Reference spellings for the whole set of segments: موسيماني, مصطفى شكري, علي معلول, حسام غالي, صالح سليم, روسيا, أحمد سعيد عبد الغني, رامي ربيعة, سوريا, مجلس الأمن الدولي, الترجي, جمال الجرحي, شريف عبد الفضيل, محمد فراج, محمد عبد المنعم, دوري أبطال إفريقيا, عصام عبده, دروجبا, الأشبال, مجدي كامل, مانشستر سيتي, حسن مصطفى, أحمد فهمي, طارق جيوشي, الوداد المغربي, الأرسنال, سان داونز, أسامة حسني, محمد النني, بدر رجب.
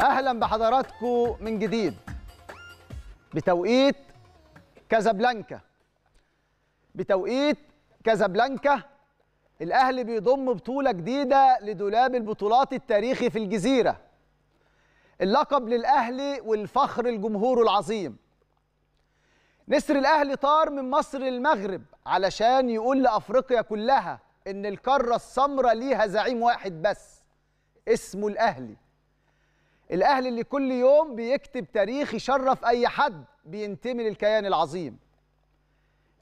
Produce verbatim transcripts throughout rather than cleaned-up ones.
أهلا بحضراتكم من جديد بتوقيت كازابلانكا. بتوقيت كازابلانكا الأهلي بيضم بطولة جديدة لدولاب البطولات التاريخي في الجزيرة. اللقب للأهلي والفخر لجمهوره العظيم. نسر الأهلي طار من مصر للمغرب علشان يقول لأفريقيا كلها إن القارة السمراء ليها زعيم واحد بس اسمه الأهلي. الأهلي اللي كل يوم بيكتب تاريخ يشرف أي حد بينتمي للكيان العظيم.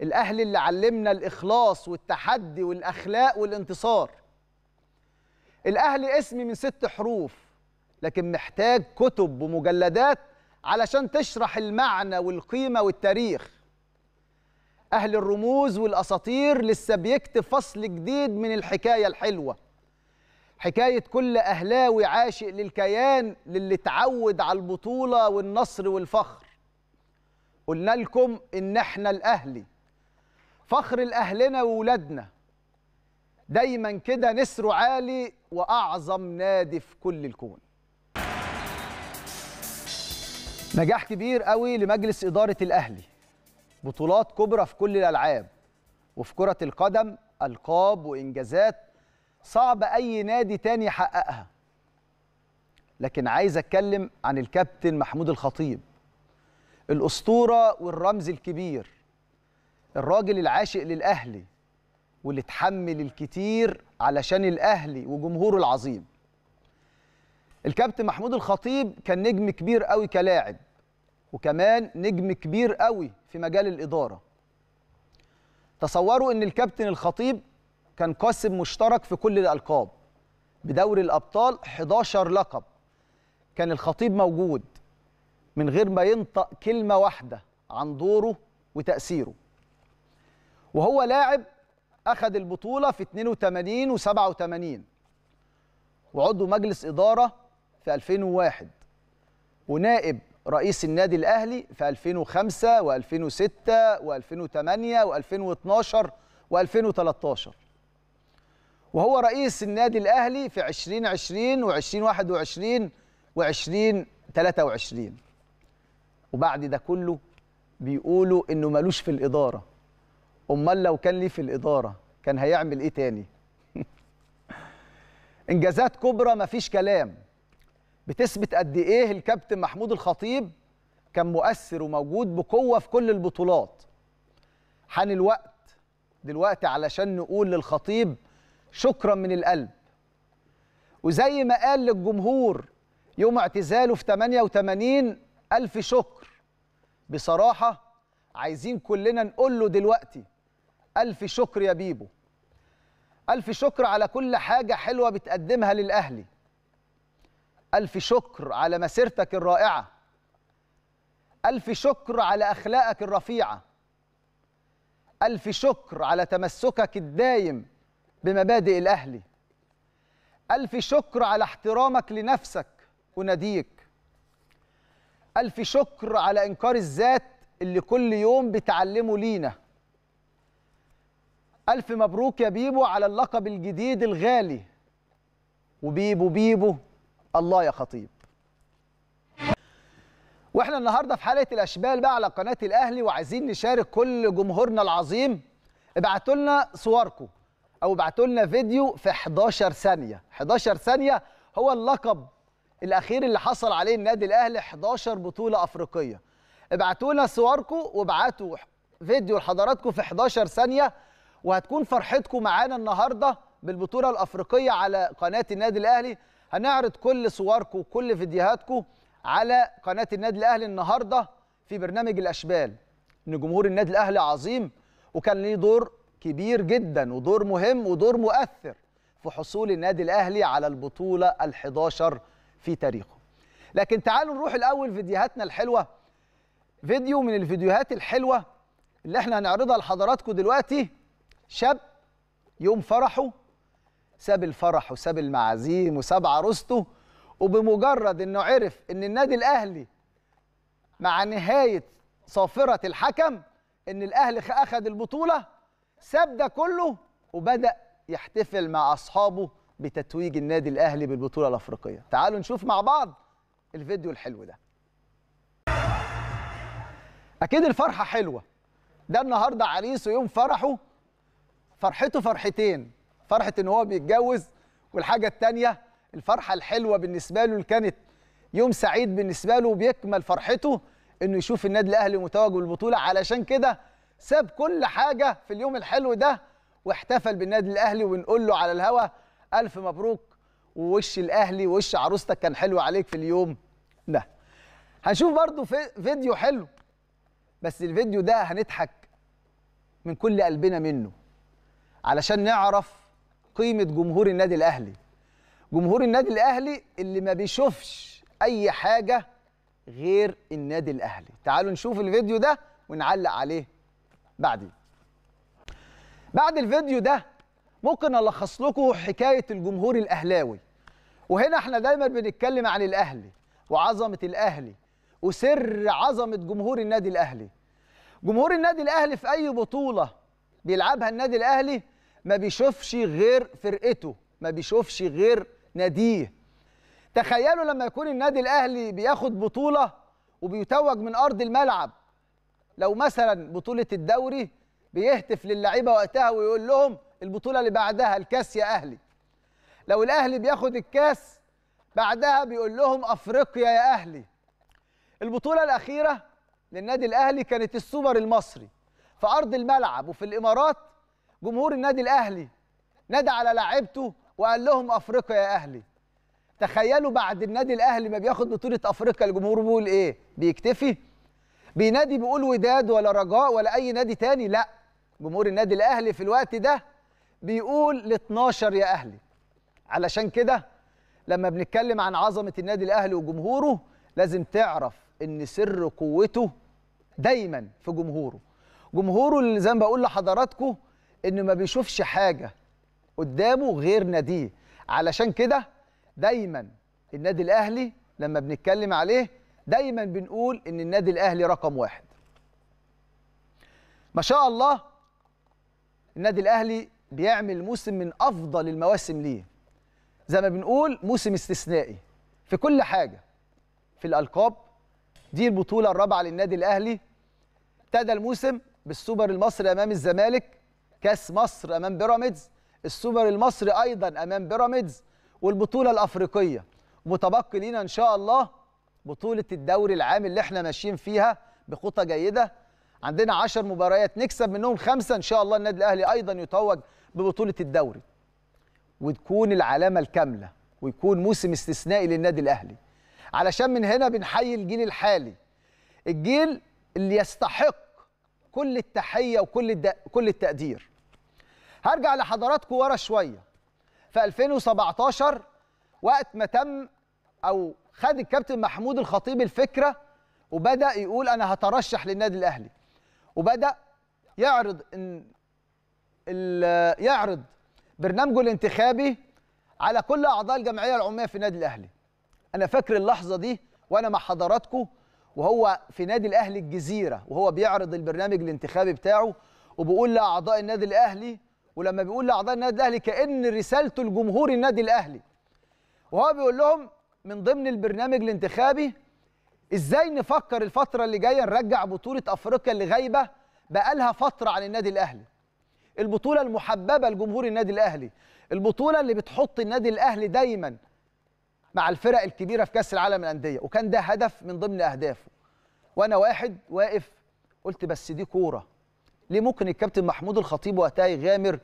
الأهلي اللي علمنا الإخلاص والتحدي والأخلاق والانتصار. الأهلي اسمي من ست حروف لكن محتاج كتب ومجلدات علشان تشرح المعنى والقيمة والتاريخ. أهل الرموز والأساطير لسه بيكتب فصل جديد من الحكاية الحلوة. حكاية كل أهلاوي عاشق للكيان للي اتعود على البطولة والنصر والفخر. قلنا لكم إن احنا الأهلي فخر لأهلنا وولادنا. دايما كده نسره عالي وأعظم نادي في كل الكون. نجاح كبير قوي لمجلس إدارة الأهلي. بطولات كبرى في كل الألعاب وفي كرة القدم ألقاب وإنجازات صعب أي نادي تاني يحققها. لكن عايز أتكلم عن الكابتن محمود الخطيب الأسطورة والرمز الكبير. الراجل العاشق للأهلي واللي اتحمل الكتير علشان الأهلي وجمهوره العظيم. الكابتن محمود الخطيب كان نجم كبير قوي كلاعب وكمان نجم كبير قوي في مجال الإدارة. تصوروا إن الكابتن الخطيب كان قاسم مشترك في كل الألقاب. بدوري الأبطال أحد عشر لقب كان الخطيب موجود من غير ما ينطق كلمة واحدة عن دوره وتأثيره. وهو لاعب أخذ البطولة في اثنين وثمانين وسبعة وثمانين وعضو مجلس إدارة في ألفين وواحد ونائب رئيس النادي الأهلي في ألفين وخمسة وألفين وستة وألفين وثمانية وألفين واثناشر وألفين وثلاثة عشر. وهو رئيس النادي الأهلي في ألفين وعشرين وألفين وواحد وعشرين وألفين وثلاثة وعشرين. وبعد ده كله بيقولوا إنه مالوش في الإدارة. أمال لو كان ليه في الإدارة كان هيعمل إيه تاني؟ إنجازات كبرى مفيش كلام بتثبت قد إيه الكابتن محمود الخطيب كان مؤثر وموجود بقوة في كل البطولات. حان الوقت دلوقتي علشان نقول للخطيب شكرا من القلب. وزي ما قال للجمهور يوم اعتزاله في ثمانية وثمانين ألف شكر. بصراحة عايزين كلنا نقول له دلوقتي ألف شكر يا بيبو. ألف شكر على كل حاجة حلوة بتقدمها للأهلي. ألف شكر على مسيرتك الرائعة. ألف شكر على أخلاقك الرفيعة. ألف شكر على تمسكك الدايم بمبادئ الأهلي. ألف شكر على احترامك لنفسك وناديك. ألف شكر على إنكار الذات اللي كل يوم بتعلمه لينا. ألف مبروك يا بيبو على اللقب الجديد الغالي. وبيبو بيبو الله يا خطيب. واحنا النهارده في حلقه الأشبال بقى على قناه الأهلي وعايزين نشارك كل جمهورنا العظيم. ابعتوا لنا صوركم او ابعتوا لنا فيديو في أحد عشر ثانية. أحد عشر ثانية هو اللقب الأخير اللي حصل عليه النادي الأهلي أحد عشر بطولة أفريقية. ابعتوا لنا صوركم وابعتوا فيديو لحضراتكم في أحد عشر ثانية وهتكون فرحتكم معانا النهارده بالبطولة الأفريقية على قناه النادي الأهلي. هنعرض كل صوركم وكل فيديوهاتكم على قناة النادي الأهلي النهارده في برنامج الأشبال. إن جمهور النادي الأهلي عظيم وكان ليه دور كبير جدا ودور مهم ودور مؤثر في حصول النادي الأهلي على البطولة الأحد عشر في تاريخه. لكن تعالوا نروح الأول فيديوهاتنا الحلوة. فيديو من الفيديوهات الحلوة اللي احنا هنعرضها لحضراتكم دلوقتي. شاب يوم فرحه ساب الفرح وساب المعازيم وساب عروسته وبمجرد انه عرف ان النادي الاهلي مع نهايه صافره الحكم ان الاهلي اخذ البطوله ساب ده كله وبدا يحتفل مع اصحابه بتتويج النادي الاهلي بالبطوله الافريقيه. تعالوا نشوف مع بعض الفيديو الحلو ده. اكيد الفرحه حلوه، ده النهارده عريسه يوم فرحه، فرحته فرحتين، فرحه ان هو بيتجوز، والحاجه الثانيه الفرحه الحلوه بالنسبه له اللي كانت يوم سعيد بالنسبه له، وبيكمل فرحته انه يشوف النادي الاهلي متوج بالبطوله. علشان كده ساب كل حاجه في اليوم الحلو ده واحتفل بالنادي الاهلي. ونقول له على الهوا الف مبروك، ووش الاهلي ووش عروستك كان حلو عليك في اليوم ده. هنشوف برضو في فيديو حلو، بس الفيديو ده هنضحك من كل قلبنا منه علشان نعرف قيمه جمهور النادي الاهلي. جمهور النادي الاهلي اللي ما بيشوفش اي حاجه غير النادي الاهلي. تعالوا نشوف الفيديو ده ونعلق عليه بعدين. بعد الفيديو ده ممكن الخص لكم حكايه الجمهور الاهلاوي. وهنا احنا دايما بنتكلم عن الاهلي وعظمه الاهلي وسر عظمه جمهور النادي الاهلي. جمهور النادي الاهلي في اي بطوله بيلعبها النادي الاهلي ما بيشوفش غير فرقته، ما بيشوفش غير ناديه. تخيلوا لما يكون النادي الاهلي بياخد بطوله وبيتوج من ارض الملعب، لو مثلا بطوله الدوري بيهتف للعيبه وقتها ويقول لهم البطوله اللي بعدها الكاس يا اهلي. لو الاهلي بياخد الكاس بعدها بيقول لهم افريقيا يا اهلي. البطوله الاخيره للنادي الاهلي كانت السوبر المصري في ارض الملعب وفي الامارات. جمهور النادي الاهلي نادى على لاعيبته وقال لهم افريقيا يا اهلي. تخيلوا بعد النادي الاهلي ما بياخد بطوله افريقيا الجمهور بيقول ايه؟ بيكتفي؟ بينادي بيقول وداد ولا رجاء ولا اي نادي تاني؟ لا، جمهور النادي الاهلي في الوقت ده بيقول ل اتناشر يا اهلي. علشان كده لما بنتكلم عن عظمه النادي الاهلي وجمهوره لازم تعرف ان سر قوته دايما في جمهوره. جمهوره اللي زي ما بقول لحضراتكم انه ما بيشوفش حاجه قدامه غير ناديه. علشان كده دايما النادي الاهلي لما بنتكلم عليه دايما بنقول ان النادي الاهلي رقم واحد. ما شاء الله النادي الاهلي بيعمل موسم من افضل المواسم ليه، زي ما بنقول موسم استثنائي في كل حاجه، في الالقاب. دي البطوله الرابعه للنادي الاهلي. ابتدى الموسم بالسوبر المصري امام الزمالك، كاس مصر امام بيراميدز، السوبر المصري ايضا امام بيراميدز، والبطوله الافريقيه. متبقي لينا ان شاء الله بطوله الدوري العام اللي احنا ماشيين فيها بخطه جيده. عندنا عشر مباريات نكسب منهم خمسه ان شاء الله النادي الاهلي ايضا يتوج ببطوله الدوري وتكون العلامه الكامله ويكون موسم استثنائي للنادي الاهلي. علشان من هنا بنحيي الجيل الحالي، الجيل اللي يستحق كل التحيه وكل كل التقدير. هرجع لحضراتكم ورا شويه في ألفين وسبعتاشر، وقت ما تم او خد الكابتن محمود الخطيب الفكره وبدا يقول انا هترشح للنادي الاهلي، وبدا يعرض يعرض برنامجه الانتخابي على كل اعضاء الجمعيه العموميه في النادي الاهلي. انا فاكر اللحظه دي وانا مع حضراتكم وهو في نادي الاهلي الجزيره وهو بيعرض البرنامج الانتخابي بتاعه وبيقول لاعضاء النادي الاهلي، ولما بيقول لاعضاء النادي الاهلي كأن رسالته لجمهور النادي الاهلي، وهو بيقول لهم من ضمن البرنامج الانتخابي ازاي نفكر الفتره اللي جايه نرجع بطوله افريقيا اللي غايبه بقالها فتره عن النادي الاهلي. البطوله المحببه لجمهور النادي الاهلي، البطوله اللي بتحط النادي الاهلي دايما مع الفرق الكبيره في كاس العالم للانديه، وكان ده هدف من ضمن اهدافه. وانا واحد واقف قلت بس دي كوره، ليه ممكن الكابتن محمود الخطيب وقتها يغامر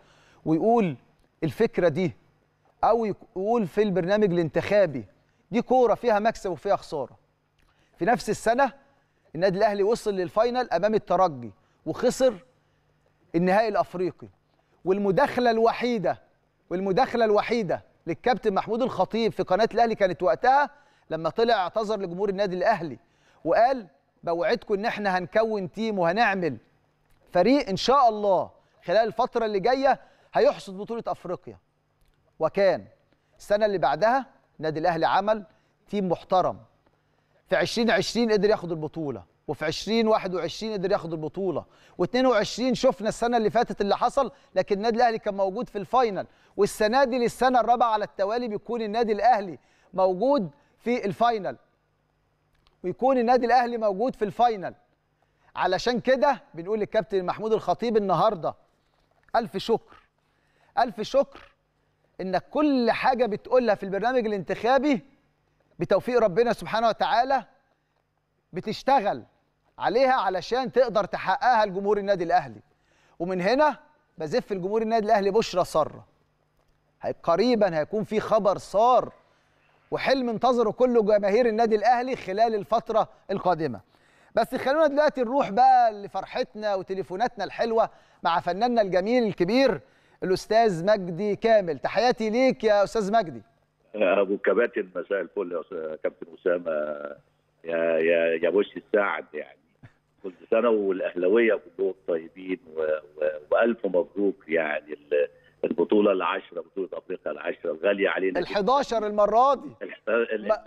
ويقول الفكره دي او يقول في البرنامج الانتخابي دي كوره فيها مكسب وفيها خساره؟ في نفس السنه النادي الاهلي وصل للفاينل امام الترجي وخسر النهائي الافريقي، والمداخله الوحيده والمداخله الوحيده للكابتن محمود الخطيب في قناه الاهلي كانت وقتها لما طلع اعتذر لجمهور النادي الاهلي وقال بوعدكم ان احنا هنكون تيم وهنعمل فريق ان شاء الله خلال الفتره اللي جايه هيحصد بطوله افريقيا. وكان السنه اللي بعدها النادي الاهلي عمل تيم محترم. في ألفين وعشرين قدر ياخد البطوله، وفي ألفين وواحد وعشرين قدر ياخد البطوله، واتنين وعشرين شفنا السنه اللي فاتت اللي حصل، لكن النادي الاهلي كان موجود في الفاينل. والسنه دي للسنه الرابعه على التوالي بيكون النادي الاهلي موجود في الفاينل. ويكون النادي الاهلي موجود في الفاينل. علشان كده بنقول للكابتن محمود الخطيب النهارده الف شكر، الف شكر انك كل حاجه بتقولها في البرنامج الانتخابي بتوفيق ربنا سبحانه وتعالى بتشتغل عليها علشان تقدر تحققها لجمهور النادي الاهلي. ومن هنا بزف الجمهور النادي الاهلي بشرى ساره، قريبا هيكون في خبر صار وحلم انتظره كل جماهير النادي الاهلي خلال الفتره القادمه. بس خلونا دلوقتي نروح بقى لفرحتنا وتليفوناتنا الحلوه مع فناننا الجميل الكبير الاستاذ مجدي كامل. تحياتي ليك يا استاذ مجدي. ابو كباتن مساء الفل يا كابتن اسامه، يا يا يا بوش السعد، يعني كل سنه والاهلاويه كلهم طيبين، والف مبروك يعني البطوله العشرة، بطوله افريقيا العشرة الغاليه علينا الحداشر المره دي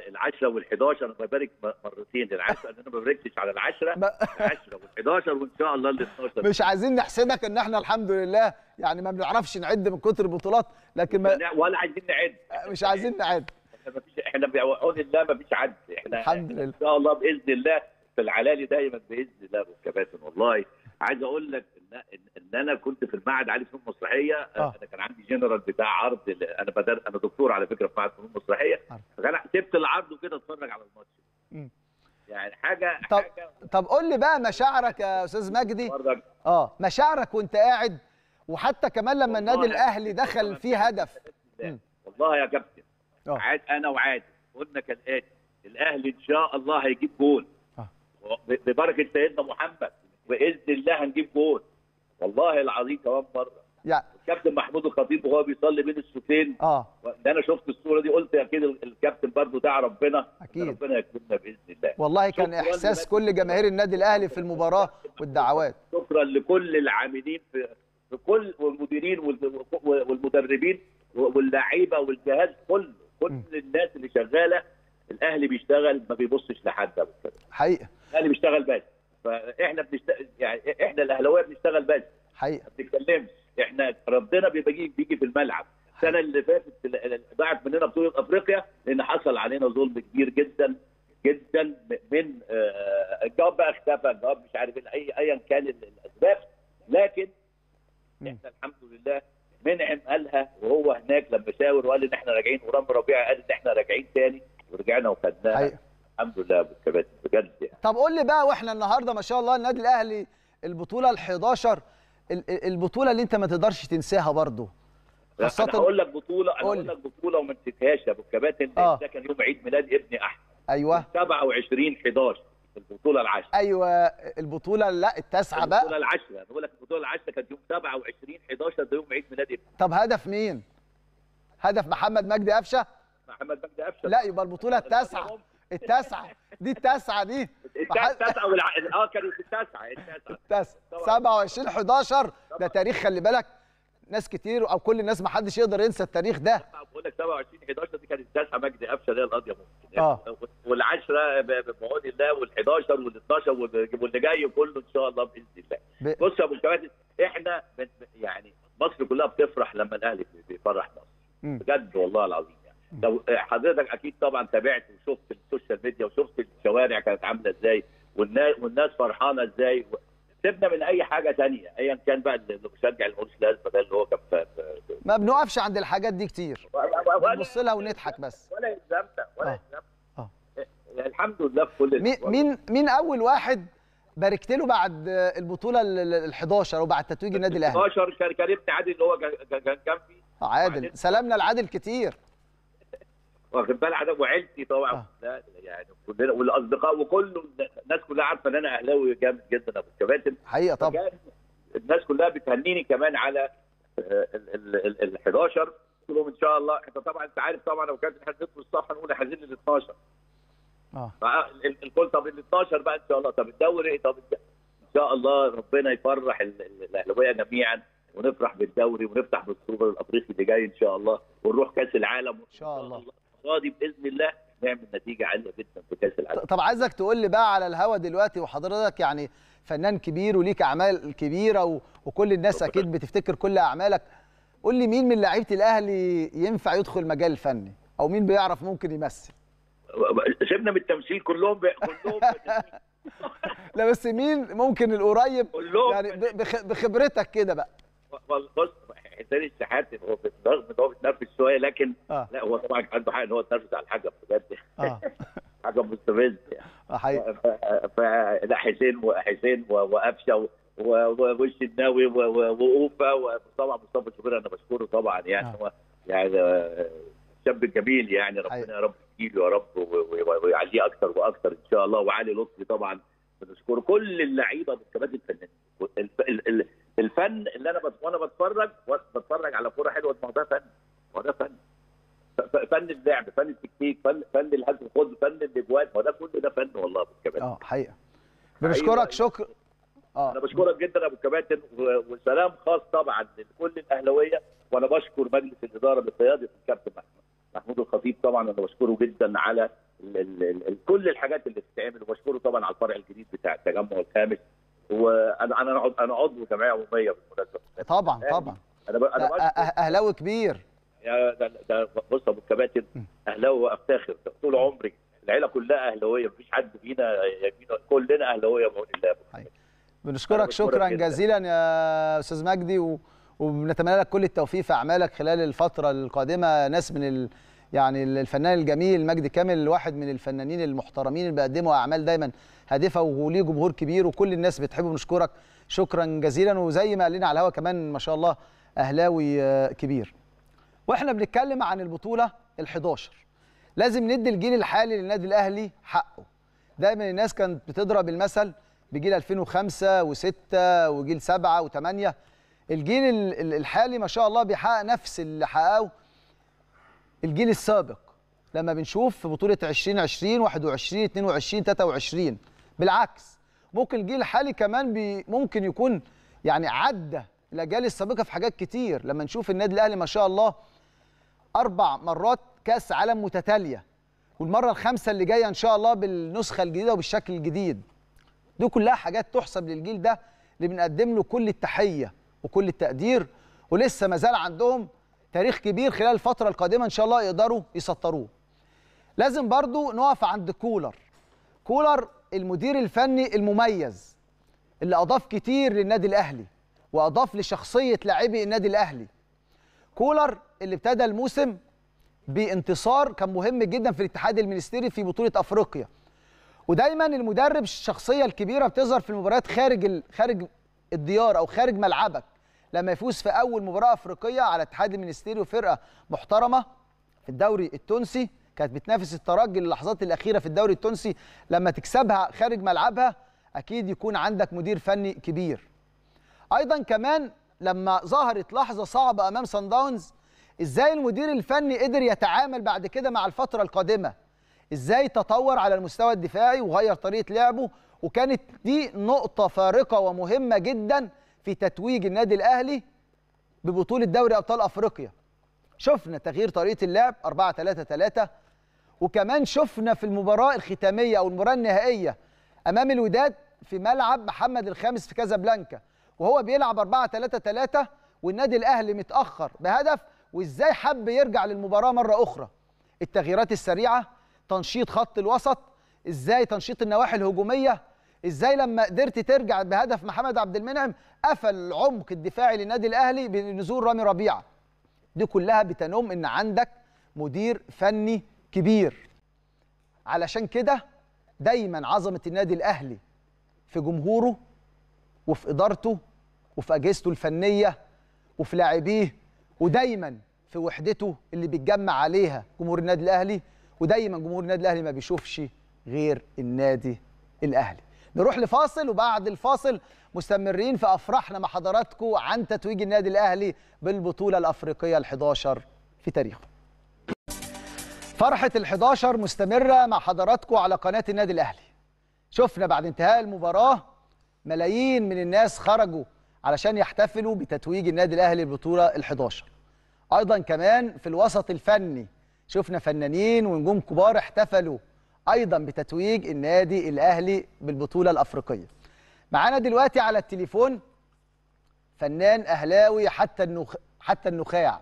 العشرة والحداشر. انا ببارك مرتين، انا عارف ان انا ما بباركش على العشرة العشرة والحداشر وان شاء الله ال اتناشر. مش عايزين نحسدك ان احنا الحمد لله يعني ما بنعرفش نعد من كتر البطولات، لكن ما ولا عايزين نعد، مش عايزين نعد، ما فيش، احنا بعون الله ما فيش عد، احنا الحمد لله ان شاء الله باذن الله في العلالي دايما باذن الله. والكباتن والله عايز اقول لك ان ان انا كنت في المعهد عالي فنون مسرحيه، آه. انا كان عندي جنرال بتاع عرض، انا بدر... انا دكتور على فكره في معهد فنون مسرحيه، فانا سبت العرض وكده اتفرج على الماتش، يعني حاجه طب حاجة... طب قول لي بقى مشاعرك يا استاذ مجدي، اه مشاعرك وانت قاعد، وحتى كمان لما النادي الاهلي دخل فيه هدف. والله يا كابتن عاد انا وعاد قلنا كالاتي: الاهلي ان شاء الله هيجيب جول، آه. ببركه سيدنا محمد باذن الله هنجيب جول. والله العظيم كمان مره يعني الكابتن محمود الخطيب وهو بيصلي بين الصوتين، اه ده انا شفت الصوره دي قلت اكيد الكابتن برضه داعي ربنا، اكيد ربنا يكرمنا باذن الله. والله كان احساس كل جماهير النادي الاهلي في المباراه والدعوات. شكرا لكل العاملين في كل والمديرين والمدربين واللعيبه والجهاز كله، كل الناس اللي شغاله. الاهلي بيشتغل ما بيبصش لحد ابو كده حقيقه، الاهلي بيشتغل بس، فاحنا بنشتغل يعني احنا الاهلاويه بنشتغل بس حقيقه، ما بنتكلمش، احنا ربنا بيجي بيجي في الملعب. السنه اللي فاتت ضاعت مننا بطوله افريقيا لان حصل علينا ظلم كبير جدا جدا من الجواب، بقى اختفى الجواب مش عارف اي ايا كان الاسباب، لكن احنا الحمد لله منعم قالها وهو هناك لما شاور وقال ان احنا راجعين، ورامي ربيعة قال ان احنا راجعين تاني ورجعنا وخدناها حقيقة. الحمد لله ابو الكباتن بجد يعني. طب قول لي بقى، واحنا النهارده ما شاء الله النادي الاهلي البطوله ال11 البطوله اللي انت ما تقدرش تنساها برضه. خاصه انا هقول لك بطوله، انا هقول لك بطوله وما نسيتهاش يا ابو الكباتن، آه. ده كان يوم عيد ميلاد ابني احمد، ايوه سبعة وعشرين حداشر البطوله العشرة، ايوه البطوله لا التاسعه بقى البطوله العشرة، بقول لك البطوله العشرة كانت يوم سبعة وعشرين حداشر، ده يوم عيد ميلاد ابني. طب هدف مين؟ هدف محمد مجدي قفشه؟ محمد مجدي قفشه لا، يبقى البطوله التاسعه التاسعة دي التاسعة دي التاسعة والع... اه كانوا في التاسعة التاسعة سبعة وعشرين حداشر، ده تاريخ خلي بالك ناس كتير او كل الناس ما حدش يقدر ينسى التاريخ ده. بقول لك سبعة وعشرين حداشر دي كانت التاسعة مجدي قفشه اللي هي القضية ممكن، اه والعشرة بعون الله، وال11 وال12 واللي جاي كله ان شاء الله باذن الله. ب... بص يا ابو الكباتن، احنا بن... يعني مصر كلها بتفرح لما الاهلي بيفرح مصر بجد والله العظيم. لو حضرتك اكيد طبعا تابعت وشفت السوشيال ميديا وشفت الشوارع كانت عامله ازاي والناس فرحانه ازاي، سيبنا من اي حاجه ثانيه ايا كان بقى اللي بيشجع الماتش لازم ده اللي هو كان ما بنقفش عند الحاجات دي كتير، بنبص لها ونضحك بس ولا يلزمنا ولا يلزمنا. اه الحمد لله في كل الوقت. مين مين اول واحد باركت له بعد البطوله ال11 وبعد تتويج النادي الاهلي؟ ال11 كان كريمتي عادل اللي هو كان جنبي، عادل سلامنا لعادل كتير واخد بالك حضرتك، وعيلتي طبعا، آه. لا يعني كلنا والاصدقاء وكله الناس كلها عارفه ان انا اهلاوي جامد جدا ابو الكباتن حقيقه طبعا. الناس كلها بتهنيني كمان على ال حداشر، قلت لهم ان شاء الله انت طبعا انت عارف طبعا ابو الكباتن احنا بندخل الصفحه نقول احنا عايزين ال اتناشر، اه الكل طب ال اتناشر بقى ان شاء الله، طب الدوري، طب ان شاء الله ربنا يفرح الاهلاويه جميعا ونفرح بالدوري ونفتح بالسوبر الافريقي اللي جاي ان شاء الله، ونروح كاس العالم ان شاء الله غادي باذن الله نعمل نتيجه عاليه جدا في كاس العالم. طب عايزك تقول لي بقى على الهوا دلوقتي، وحضرتك يعني فنان كبير وليك اعمال كبيره وكل الناس طبعا اكيد بتفتكر كل اعمالك، قول لي مين من لعيبه الاهلي ينفع يدخل المجال الفني او مين بيعرف ممكن يمثل؟ سيبنا من التمثيل كلهم كلهم لا بس مين ممكن القريب يعني بخبرتك كده بقى؟ بص حسين الشحات هو بالرغم ان هو بيتنرفز شويه لكن آه. لا هو طبعا عنده حق ان هو يتنرفز على الحاجه بجد اه حاجه مستفزه يعني فلا حسين وحسين وقفشه ووش الناوي وقوفه وطبعا مصطفى شكري انا بشكره طبعا يعني هو آه. يعني شاب جميل يعني ربنا رب يديله يا رب ويعليه اكثر واكثر ان شاء الله وعلي لطفي طبعا بنشكر كل اللعيبه والكباتن الفنانين الفن اللي انا وانا بتفرج بتفرج على كوره حلوه ما ده فن ما ده فن فن اللعب فن التكتيك فن فن الهز والخوض فن الاجوان ما ده كل ده فن والله يا ابو الكباتن اه حقيقه بنشكرك شكر اه انا بشكرك جدا يا ابو الكباتن وسلام خاص طبعا لكل الاهلاويه وانا بشكر مجلس الاداره بقياده الكابتن محمود الخطيب طبعا انا بشكره جدا على ال ال ال كل الحاجات اللي بتتعمل وبشكره طبعا على الفرع الجديد بتاع التجمع الخامس وانا انا انا عضو جمعيه عموميه بالمناسبه طبعا طبعا انا انا اهلاوي كبير يا ده ده بص ابو الكباتن اهلاوي وافتخر طول عمري العيله كلها اهلاويه مفيش حد فينا كلنا اهلاويه بعون الله بنشكرك شكرا جزيلا يا استاذ مجدي و... وبنتمنى لك كل التوفيق في اعمالك خلال الفتره القادمه ناس من ال... يعني الفنان الجميل مجدي كامل واحد من الفنانين المحترمين اللي بيقدموا اعمال دايما هادفه وليه جمهور كبير وكل الناس بتحبه بنشكرك شكرا جزيلا وزي ما قال لنا على الهوا كمان ما شاء الله اهلاوي كبير. واحنا بنتكلم عن البطوله الحداشر لازم ندي الجيل الحالي للنادي الاهلي حقه. دايما الناس كانت بتضرب المثل بجيل ألفين وخمسة وستة وجيل سبعة وثمانية الجيل الحالي ما شاء الله بيحقق نفس اللي حققه الجيل السابق لما بنشوف في بطولة عشرين عشرين واحد وعشرين اتنين وعشرين تلاتة وعشرين بالعكس ممكن الجيل الحالي كمان بي ممكن يكون يعني عدى الاجيال السابقه في حاجات كتير لما نشوف النادي الاهلي ما شاء الله اربع مرات كاس عالم متتاليه والمره الخامسه اللي جايه ان شاء الله بالنسخه الجديده وبالشكل الجديد دي كلها حاجات تحسب للجيل ده اللي بنقدم له كل التحيه وكل التقدير ولسه ما زال عندهم تاريخ كبير خلال الفترة القادمة إن شاء الله يقدروا يسطروه. لازم برضو نقف عند كولر. كولر المدير الفني المميز اللي أضاف كتير للنادي الأهلي وأضاف لشخصية لاعبي النادي الأهلي. كولر اللي ابتدى الموسم بانتصار كان مهم جدا في الاتحاد المنستيري في بطولة أفريقيا. ودايما المدرب الشخصية الكبيرة بتظهر في المباريات خارج خارج الديار أو خارج ملعبك. لما يفوز في أول مباراة أفريقية على اتحاد المنستيري وفرقة محترمة في الدوري التونسي كانت بتنافس الترجي للحظات الأخيرة في الدوري التونسي لما تكسبها خارج ملعبها أكيد يكون عندك مدير فني كبير. أيضا كمان لما ظهرت لحظة صعبة أمام سان داونز إزاي المدير الفني قدر يتعامل بعد كده مع الفترة القادمة إزاي تطور على المستوى الدفاعي وغير طريقة لعبه وكانت دي نقطة فارقة ومهمة جدا في تتويج النادي الاهلي ببطوله دوري ابطال افريقيا. شفنا تغيير طريقه اللعب أربعة تلاتة تلاتة وكمان شفنا في المباراه الختاميه او المباراه النهائيه امام الوداد في ملعب محمد الخامس في كازابلانكا وهو بيلعب أربعة تلاتة تلاتة والنادي الاهلي متاخر بهدف وازاي حب يرجع للمباراه مره اخرى. التغييرات السريعه، تنشيط خط الوسط، ازاي تنشيط النواحي الهجوميه، ازاي لما قدرت ترجع بهدف محمد عبد المنعم قفل العمق الدفاعي للنادي الاهلي بنزول رامي ربيعة. دي كلها بتنم ان عندك مدير فني كبير. علشان كده دايما عظمه النادي الاهلي في جمهوره وفي ادارته وفي اجهزته الفنيه وفي لاعبيه ودايما في وحدته اللي بيتجمع عليها جمهور النادي الاهلي ودايما جمهور النادي الاهلي ما بيشوفش غير النادي الاهلي. نروح لفاصل وبعد الفاصل مستمرين في افراحنا مع حضراتكم عن تتويج النادي الاهلي بالبطوله الافريقيه الحداشر في تاريخه. فرحه الحداشر مستمره مع حضراتكم على قناه النادي الاهلي. شفنا بعد انتهاء المباراه ملايين من الناس خرجوا علشان يحتفلوا بتتويج النادي الاهلي بالبطوله الحداشر. ايضا كمان في الوسط الفني شفنا فنانين ونجوم كبار احتفلوا ايضا بتتويج النادي الاهلي بالبطوله الافريقيه. معانا دلوقتي على التليفون فنان اهلاوي حتى النخ... حتى النخاع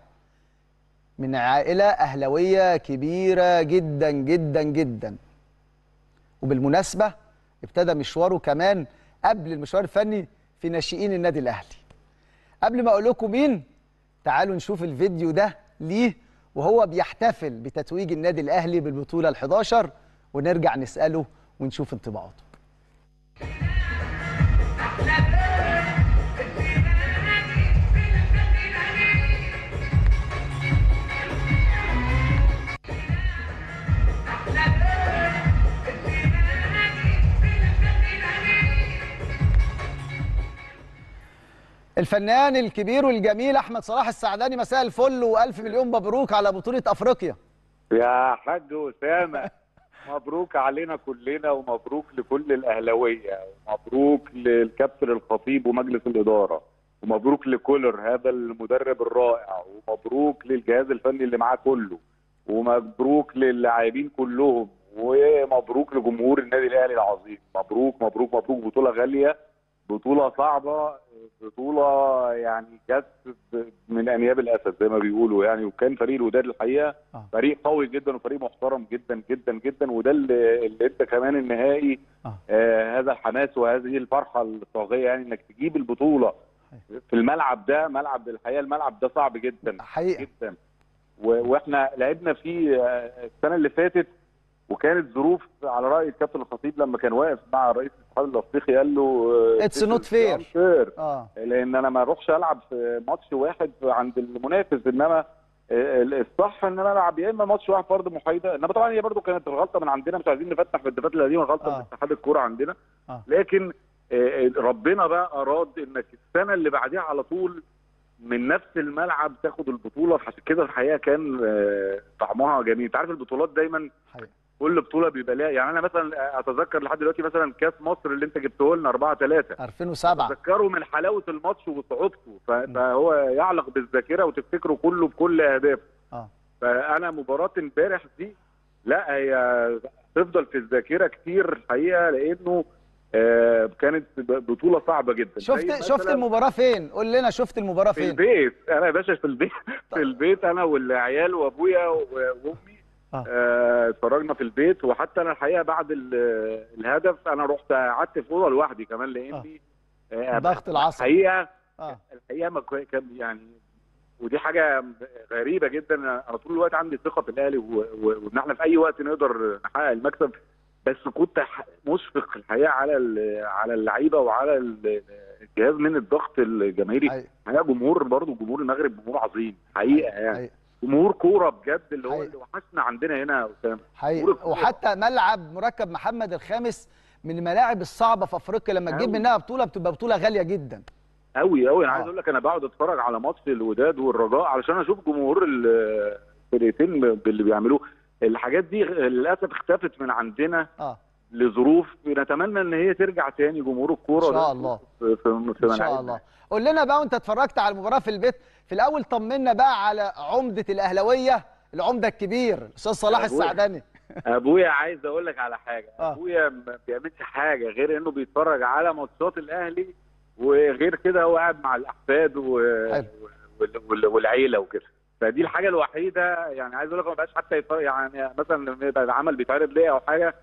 من عائلة أهلاوية كبيرة جدا جدا جدا. وبالمناسبة ابتدى مشواره كمان قبل المشوار الفني في ناشئين النادي الأهلي. قبل ما أقول لكم مين، تعالوا نشوف الفيديو ده ليه وهو بيحتفل بتتويج النادي الأهلي بالبطولة الحادية عشرة، ونرجع نسأله ونشوف انطباعاته. الفنان الكبير والجميل أحمد صلاح السعداني، مساء الفل وألف مليون مبروك على بطولة أفريقيا. يا حاج أسامة مبروك علينا كلنا، ومبروك لكل الأهلاوية، ومبروك للكابتن الخطيب ومجلس الإدارة، ومبروك لكولر هذا المدرب الرائع، ومبروك للجهاز الفني اللي معاه كله، ومبروك للاعبين كلهم، ومبروك لجمهور النادي الأهلي العظيم. مبروك مبروك مبروك. بطولة غالية، بطولة صعبة، بطولة يعني كسب من أنياب الأسد زي ما بيقولوا يعني. وكان فريق الوداد الحقيقة آه. فريق قوي جدا، وفريق محترم جدا جدا جدا، وده اللي ادى كمان النهائي آه. آه هذا الحماس وهذه الفرحة الطاغية، يعني انك تجيب البطولة في الملعب ده. ملعب الحقيقة الملعب ده صعب جدا حقيقة جدا، واحنا لعبنا فيه السنة اللي فاتت، وكانت ظروف على رأي الكابتن الخطيب لما كان واقف مع رئيس الاتحاد الافريقي قال له اتس نوت فير، لان انا ما اروحش العب في ماتش واحد عند المنافس، انما الصح ان انا العب يا اما ماتش واحد في ارض محايده. انما طبعا هي برده كانت الغلطه من عندنا، مش عايزين نفتح في الدفات القديمه، غلطه آه. من اتحاد الكوره عندنا آه. لكن ربنا بقى اراد انك السنه اللي بعديها على طول من نفس الملعب تاخد البطوله، عشان كده الحقيقه كان طعمها جميل. انت عارف البطولات دايما حقيقة. كل بطوله بيبقى لها يعني. انا مثلا اتذكر لحد دلوقتي مثلا كاس مصر اللي انت جبته لنا أربعة ثلاثة ألفين وسبعة، اتذكره من حلاوه الماتش وصعوبته، فهو يعلق بالذاكره وتفتكره كله بكل اهدافه آه. فانا مباراه امبارح دي لا هي تفضل في الذاكره كتير الحقيقه، لانه كانت بطوله صعبه جدا. شفت شفت المباراه فين؟ قول لنا شفت المباراه فين؟ في البيت. انا يا باشا في البيت في البيت انا والعيال وابويا وامي اتفرجنا آه. آه في البيت. وحتى انا الحقيقه بعد الهدف انا رحت قعدت في اوضه لوحدي كمان، لاني آه. ضغط العصر الحقيقه آه. الحقيقه يعني، ودي حاجه غريبه جدا. انا طول الوقت عندي ثقه في الاهلي، وان احنا في اي وقت نقدر نحقق المكسب، بس كنت مشفق الحقيقه على على اللعيبه وعلى الجهاز من الضغط الجماهيري. الحقيقه جمهور برضه جمهور المغرب جمهور عظيم حقيقه يعني أي. جمهور كوره بجد اللي هو اللي وحشنا عندنا هنا يا اسامه حقيقي. وحتى ملعب مركب محمد الخامس من الملاعب الصعبه في افريقيا، لما تجيب منها بطوله بتبقى بطوله غاليه جدا قوي قوي. انا عايز اقول لك انا بقعد اتفرج على ماتش الوداد والرجاء علشان اشوف جمهور الفرقتين باللي بيعملوه. الحاجات دي للاسف اختفت من عندنا آه. لظروف نتمنى ان هي ترجع تاني. جمهور الكوره ان شاء الله في في ان شاء الله. قول لنا بقى، وانت اتفرجت على المباراه في البيت، في الاول طمنا بقى على عمده الاهلاويه، العمده الكبير الاستاذ صلاح السعداني. ابويا عايز اقول لك على حاجه آه. ابويا ما بيعملش حاجه غير انه بيتفرج على ماتشات الاهلي، وغير كده هو قاعد مع الاحفاد و... والعيله وكده. فدي الحاجه الوحيده يعني. عايز اقول لك ما بقاش حتى يتفرج يعني، مثلا بيبقى العمل بيتعرض ليا او حاجه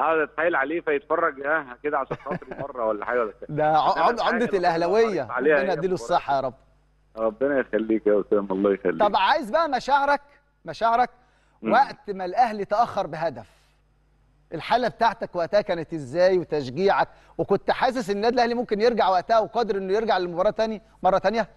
اقعد اتحايل عليه فيتفرج اه كده عشان خاطري مره ولا حاجه ولا كده. ده عمده الاهلاويه، ربنا يديله الصحه يا رب. ربنا يخليك يا اسامه الله يخليك. طب عايز بقى مشاعرك مشاعرك م. وقت ما الاهلي تاخر بهدف، الحاله بتاعتك وقتها كانت ازاي وتشجيعك؟ وكنت حاسس ان النادي الاهلي ممكن يرجع وقتها وقادر انه يرجع للمباراه ثاني مره ثانيه؟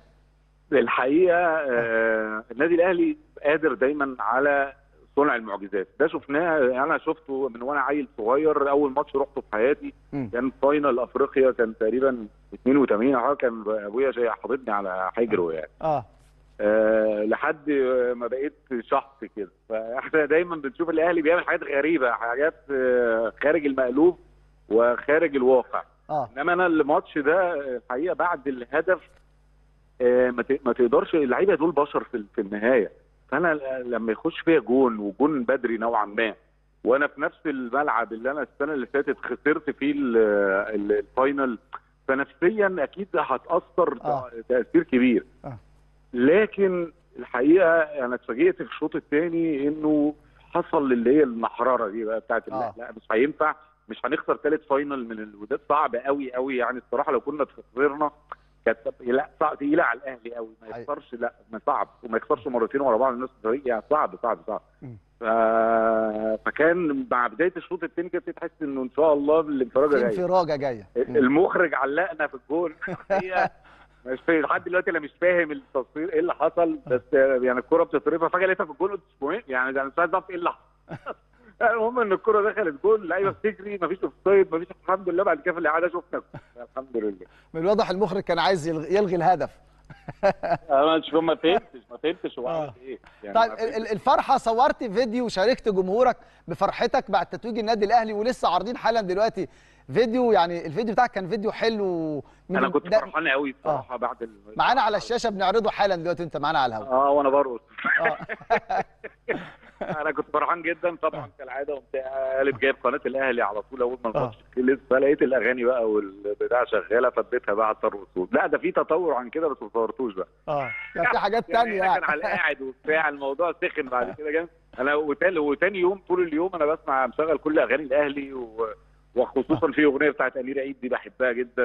الحقيقه آه النادي الاهلي قادر دايما على صنع المعجزات. ده شفناه، انا شفته من وانا عيل صغير. اول ماتش رحته في حياتي م. كان فاينل افريقيا، كان تقريبا اثنين وثمانين حاجه، كان ابويا جاي حاططني على حجره يعني آه. اه لحد ما بقيت شحط كده. فاحنا دايما بنشوف الاهلي بيعمل حاجات غريبه، حاجات خارج المألوف وخارج الواقع آه. انما انا الماتش ده الحقيقه بعد الهدف آه ما تقدرش، اللعيبه دول بشر في النهايه. فأنا لما يخش فيها جون، وجون بدري نوعا ما، وأنا في نفس الملعب اللي أنا السنة اللي فاتت خسرت فيه الفاينل، فنفسيا أكيد هتأثر آه. تأثير كبير آه. لكن الحقيقه انا اتفاجئت في الشوط الثاني انه حصل اللي هي المحرره دي بقى بتاعت آه. لا مش هينفع، مش هنخسر ثالث فاينل من الوداد، صعب قوي قوي يعني الصراحه. لو كنا خسرنا كانت لا صعب، تقيله على الاهلي قوي، ما يخسرش، لا ما صعب، وما يخسرش مرتين ورا بعض الناس يعني صعب صعب صعب. ف... فكان مع بدايه الشوط الثاني كده تحس انه ان شاء الله الانفراجه جايه، الانفراجه جايه، المخرج علقنا في الجول الحقيقه. مش لحد دلوقتي انا مش فاهم التصوير ايه اللي حصل، بس يعني الكرة بتترفع فجأة لقيتها في الجول، يعني انا مش عارف ايه اللي حصل. المهم ان الكرة دخلت جول، اللعيبة بتجري، مفيش اوفسايد، مفيش، الحمد لله. بعد كده في الإعادة شفنا الحمد لله. من الواضح المخرج كان عايز يلغي الهدف. انا مش ما فهمتش ما فهمتش هو عمل ايه يعني. طيب الفرحة، صورت فيديو وشاركت جمهورك بفرحتك بعد تتويج النادي الأهلي، ولسه عارضين حالا دلوقتي فيديو، يعني الفيديو بتاعك كان فيديو حلو. انا كنت فرحان قوي بصراحه. آه. بعد ال... معانا على الشاشه بنعرضه حالا دلوقتي، انت معانا على الهواء. اه وانا برقص. آه. انا كنت فرحان جدا طبعا كالعاده، قمت قالب جايب قناه الاهلي على طول اول ما الماتش خلص، فلقيت الاغاني بقى والبتاع شغاله، فديتها بقى على الرقص. لا ده في تطور عن كده بس ما صورتوش بقى. اه كان في حاجات ثانيه يعني. كان على القاعد وبتاع، الموضوع سخن بعد كده جامد. انا وتاني يوم طول اليوم انا بسمع، مشغل كل اغاني الاهلي، و وخصوصا في اغنيه بتاعت امير عيد دي بحبها جدا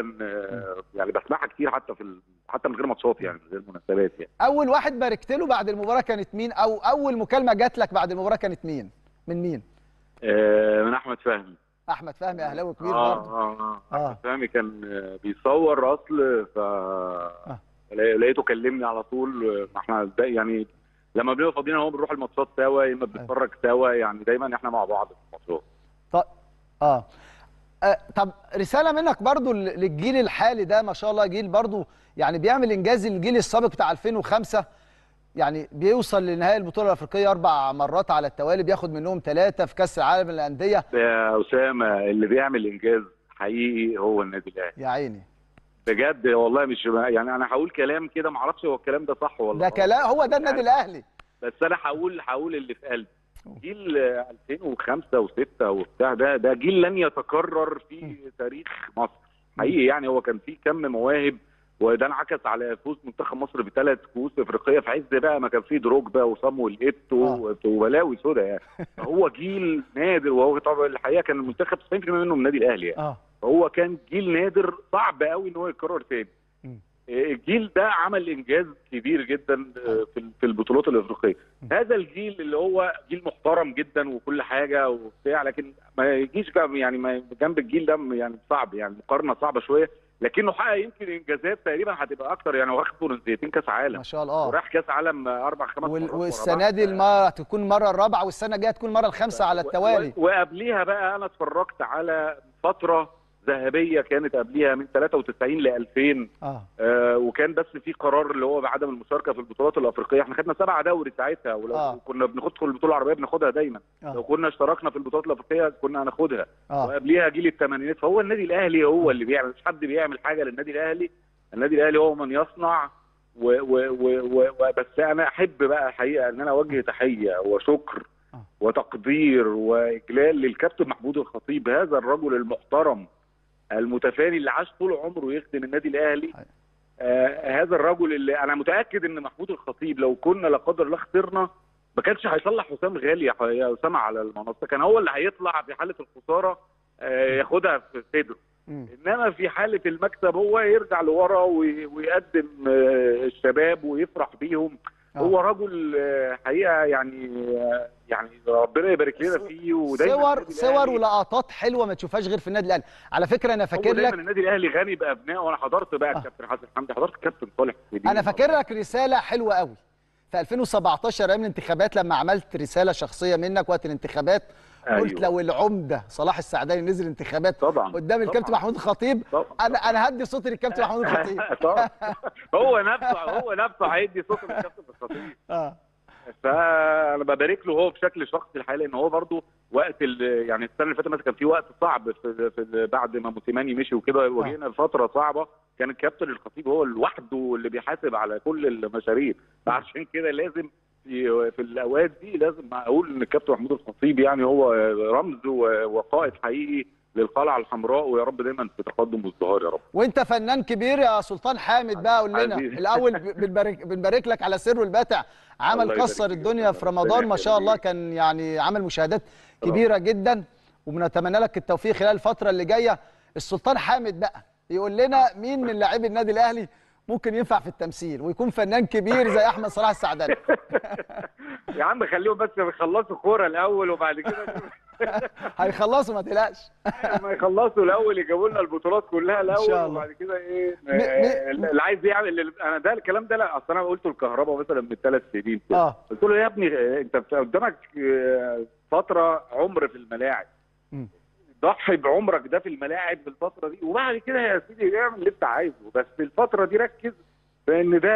يعني، بسمعها كتير حتى في ال... حتى من غير ماتشات يعني، من غير مناسبات يعني. اول واحد باركت له بعد المباراه كانت مين؟ او اول مكالمه جات لك بعد المباراه كانت مين؟ من مين؟ آه من احمد فهمي. احمد فهمي اهلاوي كبير برضه. اه اه اه احمد فهمي كان بيصور اصل، ف آه. لقيته كلمني على طول. احنا يعني لما بنبقى فاضيين اهو بنروح الماتشات سوا، يا اما بنتفرج سوا يعني، دايما احنا مع بعض في الماتشات. طيب اه آه، طب رسالة منك برضو للجيل الحالي ده، ما شاء الله جيل برضو يعني بيعمل إنجاز الجيل السابق بتاع ألفين وخمسة، يعني بيوصل لنهائي البطولة الأفريقية أربع مرات على التوالي، بياخد منهم ثلاثة في كأس العالم للأندية. يا أسامة، اللي بيعمل إنجاز حقيقي هو النادي الأهلي. يا عيني بجد والله، مش يعني أنا هقول كلام كده ما أعرفش هو الكلام ده صح ولا لا، ده كلام هو ده النادي الأهلي، بس أنا هقول هقول اللي في قلبي. جيل ألفين وخمسة وستة وبتاع ده، ده جيل لن يتكرر في تاريخ مصر حقيقي يعني. هو كان فيه كم مواهب، وده انعكس على فوز منتخب مصر بثلاث كؤوس افريقيه في عز بقى ما كان فيه دروجبا وصامويل ايتو وبلاوي سودا يعني. هو جيل نادر، وهو طبعا الحقيقه كان المنتخب تسعين بالمئة منه من النادي الاهلي يعني. فهو كان جيل نادر صعب قوي ان هو يتكرر تاني. الجيل ده عمل انجاز كبير جدا في البطولات الافريقيه. هذا الجيل اللي هو جيل محترم جدا وكل حاجه وبتاع، لكن ما يجيش يعني جنب الجيل ده يعني صعب يعني، مقارنه صعبه شويه، لكنه حقق يمكن انجازات تقريبا هتبقى اكتر يعني. واخد فرنسيتين كاس عالم ما شاء الله، وراح كاس عالم اربع خمس وال... مرات، والسنه دي المره تكون مره الرابعه، والسنه الجايه تكون مره الخامسه على التوالي. و... وقبليها بقى انا اتفرجت على فتره ذهبيه كانت قبليها من ثلاثة وتسعين ل ألفين. آه. آه وكان بس في قرار اللي هو بعدم المشاركه في البطولات الافريقيه. احنا خدنا سبعه دوري ساعتها، ولو آه. كنا بندخل البطوله العربيه بناخدها دايما. آه. لو كنا اشتركنا في البطولات الافريقيه كنا هناخدها. آه. وقبليها جيل الثمانينات. فهو النادي الاهلي هو اللي بيعمل، مش حد بيعمل حاجه للنادي الاهلي، النادي الاهلي هو من يصنع. و و و و بس انا احب بقى الحقيقه ان انا اوجه تحيه وشكر آه. وتقدير واجلال للكابتن محمود الخطيب، هذا الرجل المحترم المتفاني اللي عاش طول عمره يخدم النادي الاهلي. آه هذا الرجل اللي انا متاكد ان محمود الخطيب لو كنا لا قدر الله خسرنا ما كانش هيصلح حسام غالي يا اسامه على المنصه، كان هو اللي هيطلع في حاله الخساره آه ياخدها في صدره، انما في حاله المكسب هو يرجع لورا ويقدم آه الشباب ويفرح بيهم. هو رجل حقيقه يعني، يعني ربنا يبارك لنا فيه، ودايما صور صور ولقطات حلوه ما تشوفهاش غير في النادي الاهلي. على فكره انا فاكر لك النادي الاهلي غني بابنائه، وانا حضرت بقى الكابتن حسن حمدي، حضرت الكابتن صالح سليم. انا فاكر لك رساله حلوه قوي في ألفين وسبعتاشر ايام الانتخابات، لما عملت رساله شخصيه منك وقت الانتخابات. أيوة. قلت لو العمده صلاح السعداني نزل انتخابات طبعاً قدام الكابتن محمود الخطيب، طبعاً انا طبعاً انا هدي صوتي للكابتن محمود الخطيب. هو نفسه هو نفسه هيدي صوته للكابتن الخطيب. اه فانا ببارك له هو بشكل شخصي الحقيقه، لان هو برضه وقت يعني السنه اللي فاتت مثلا كان في وقت صعب في في بعد ما موسيماني مشي وكده، واجهنا فتره صعبه، كان الكابتن الخطيب هو لوحده اللي بيحاسب على كل المشاريع، فعشان كده لازم في الاوقات دي لازم اقول ان الكابتن محمود الخطيب يعني هو رمز وقائد حقيقي للقلعه الحمراء، ويا رب دايما في تقدم وازدهار يا رب. وانت فنان كبير يا سلطان حامد بقى، قول لنا الاول بنبارك بنبارك لك على سر البتع، عمل كسر الدنيا في رمضان ما شاء الله، كان يعني عمل مشاهدات كبيره جدا، وبنتمنى لك التوفيق خلال الفتره اللي جايه. السلطان حامد بقى يقول لنا مين من لاعبي النادي الاهلي ممكن ينفع في التمثيل ويكون فنان كبير زي احمد صلاح السعداني؟ يا عم خليهم بس يخلصوا كوره الاول وبعد كده هيخلصوا ما تقلقش. ما يخلصوا الاول يجيبوا لنا البطولات كلها الاول وبعد كده ايه اللي عايز يعمل. انا ده الكلام ده لا، اصل انا قلته لكهربا مثلا من ثلاث سنين كده، قلت له يا ابني انت قدامك فتره عمر في الملاعب، ضحي بعمرك ده في الملاعب بالفتره دي، وبعد كده يا سيدي اعمل اللي انت عايزه، بس الفتره دي ركز لان ده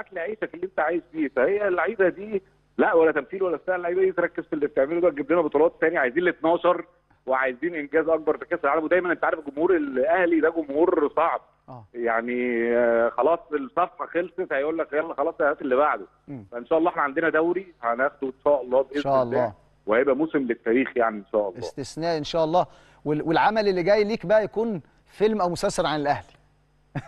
اكل عيشك اللي انت عايز فيه. فهي اللعيبه دي لا ولا تمثيل ولا بتاع، اللعيبه دي تركز في اللي بتعمله ده، تجيب لنا بطولات ثاني، عايزين ال اتناشر وعايزين انجاز اكبر في كاس العالم. ودايما انت عارف الجمهور الاهلي ده جمهور صعب آه. يعني خلاص الصفحه خلصت هيقول لك يلا خلاص هات اللي بعده م. فان شاء الله احنا عندنا دوري هناخده ان شاء الله باذن الله ان شاء الله، وهيبقى موسم للتاريخ يعني ان شاء الله، استثناء ان شاء الله. والعمل اللي جاي ليك بقى يكون فيلم او مسلسل عن الاهلي.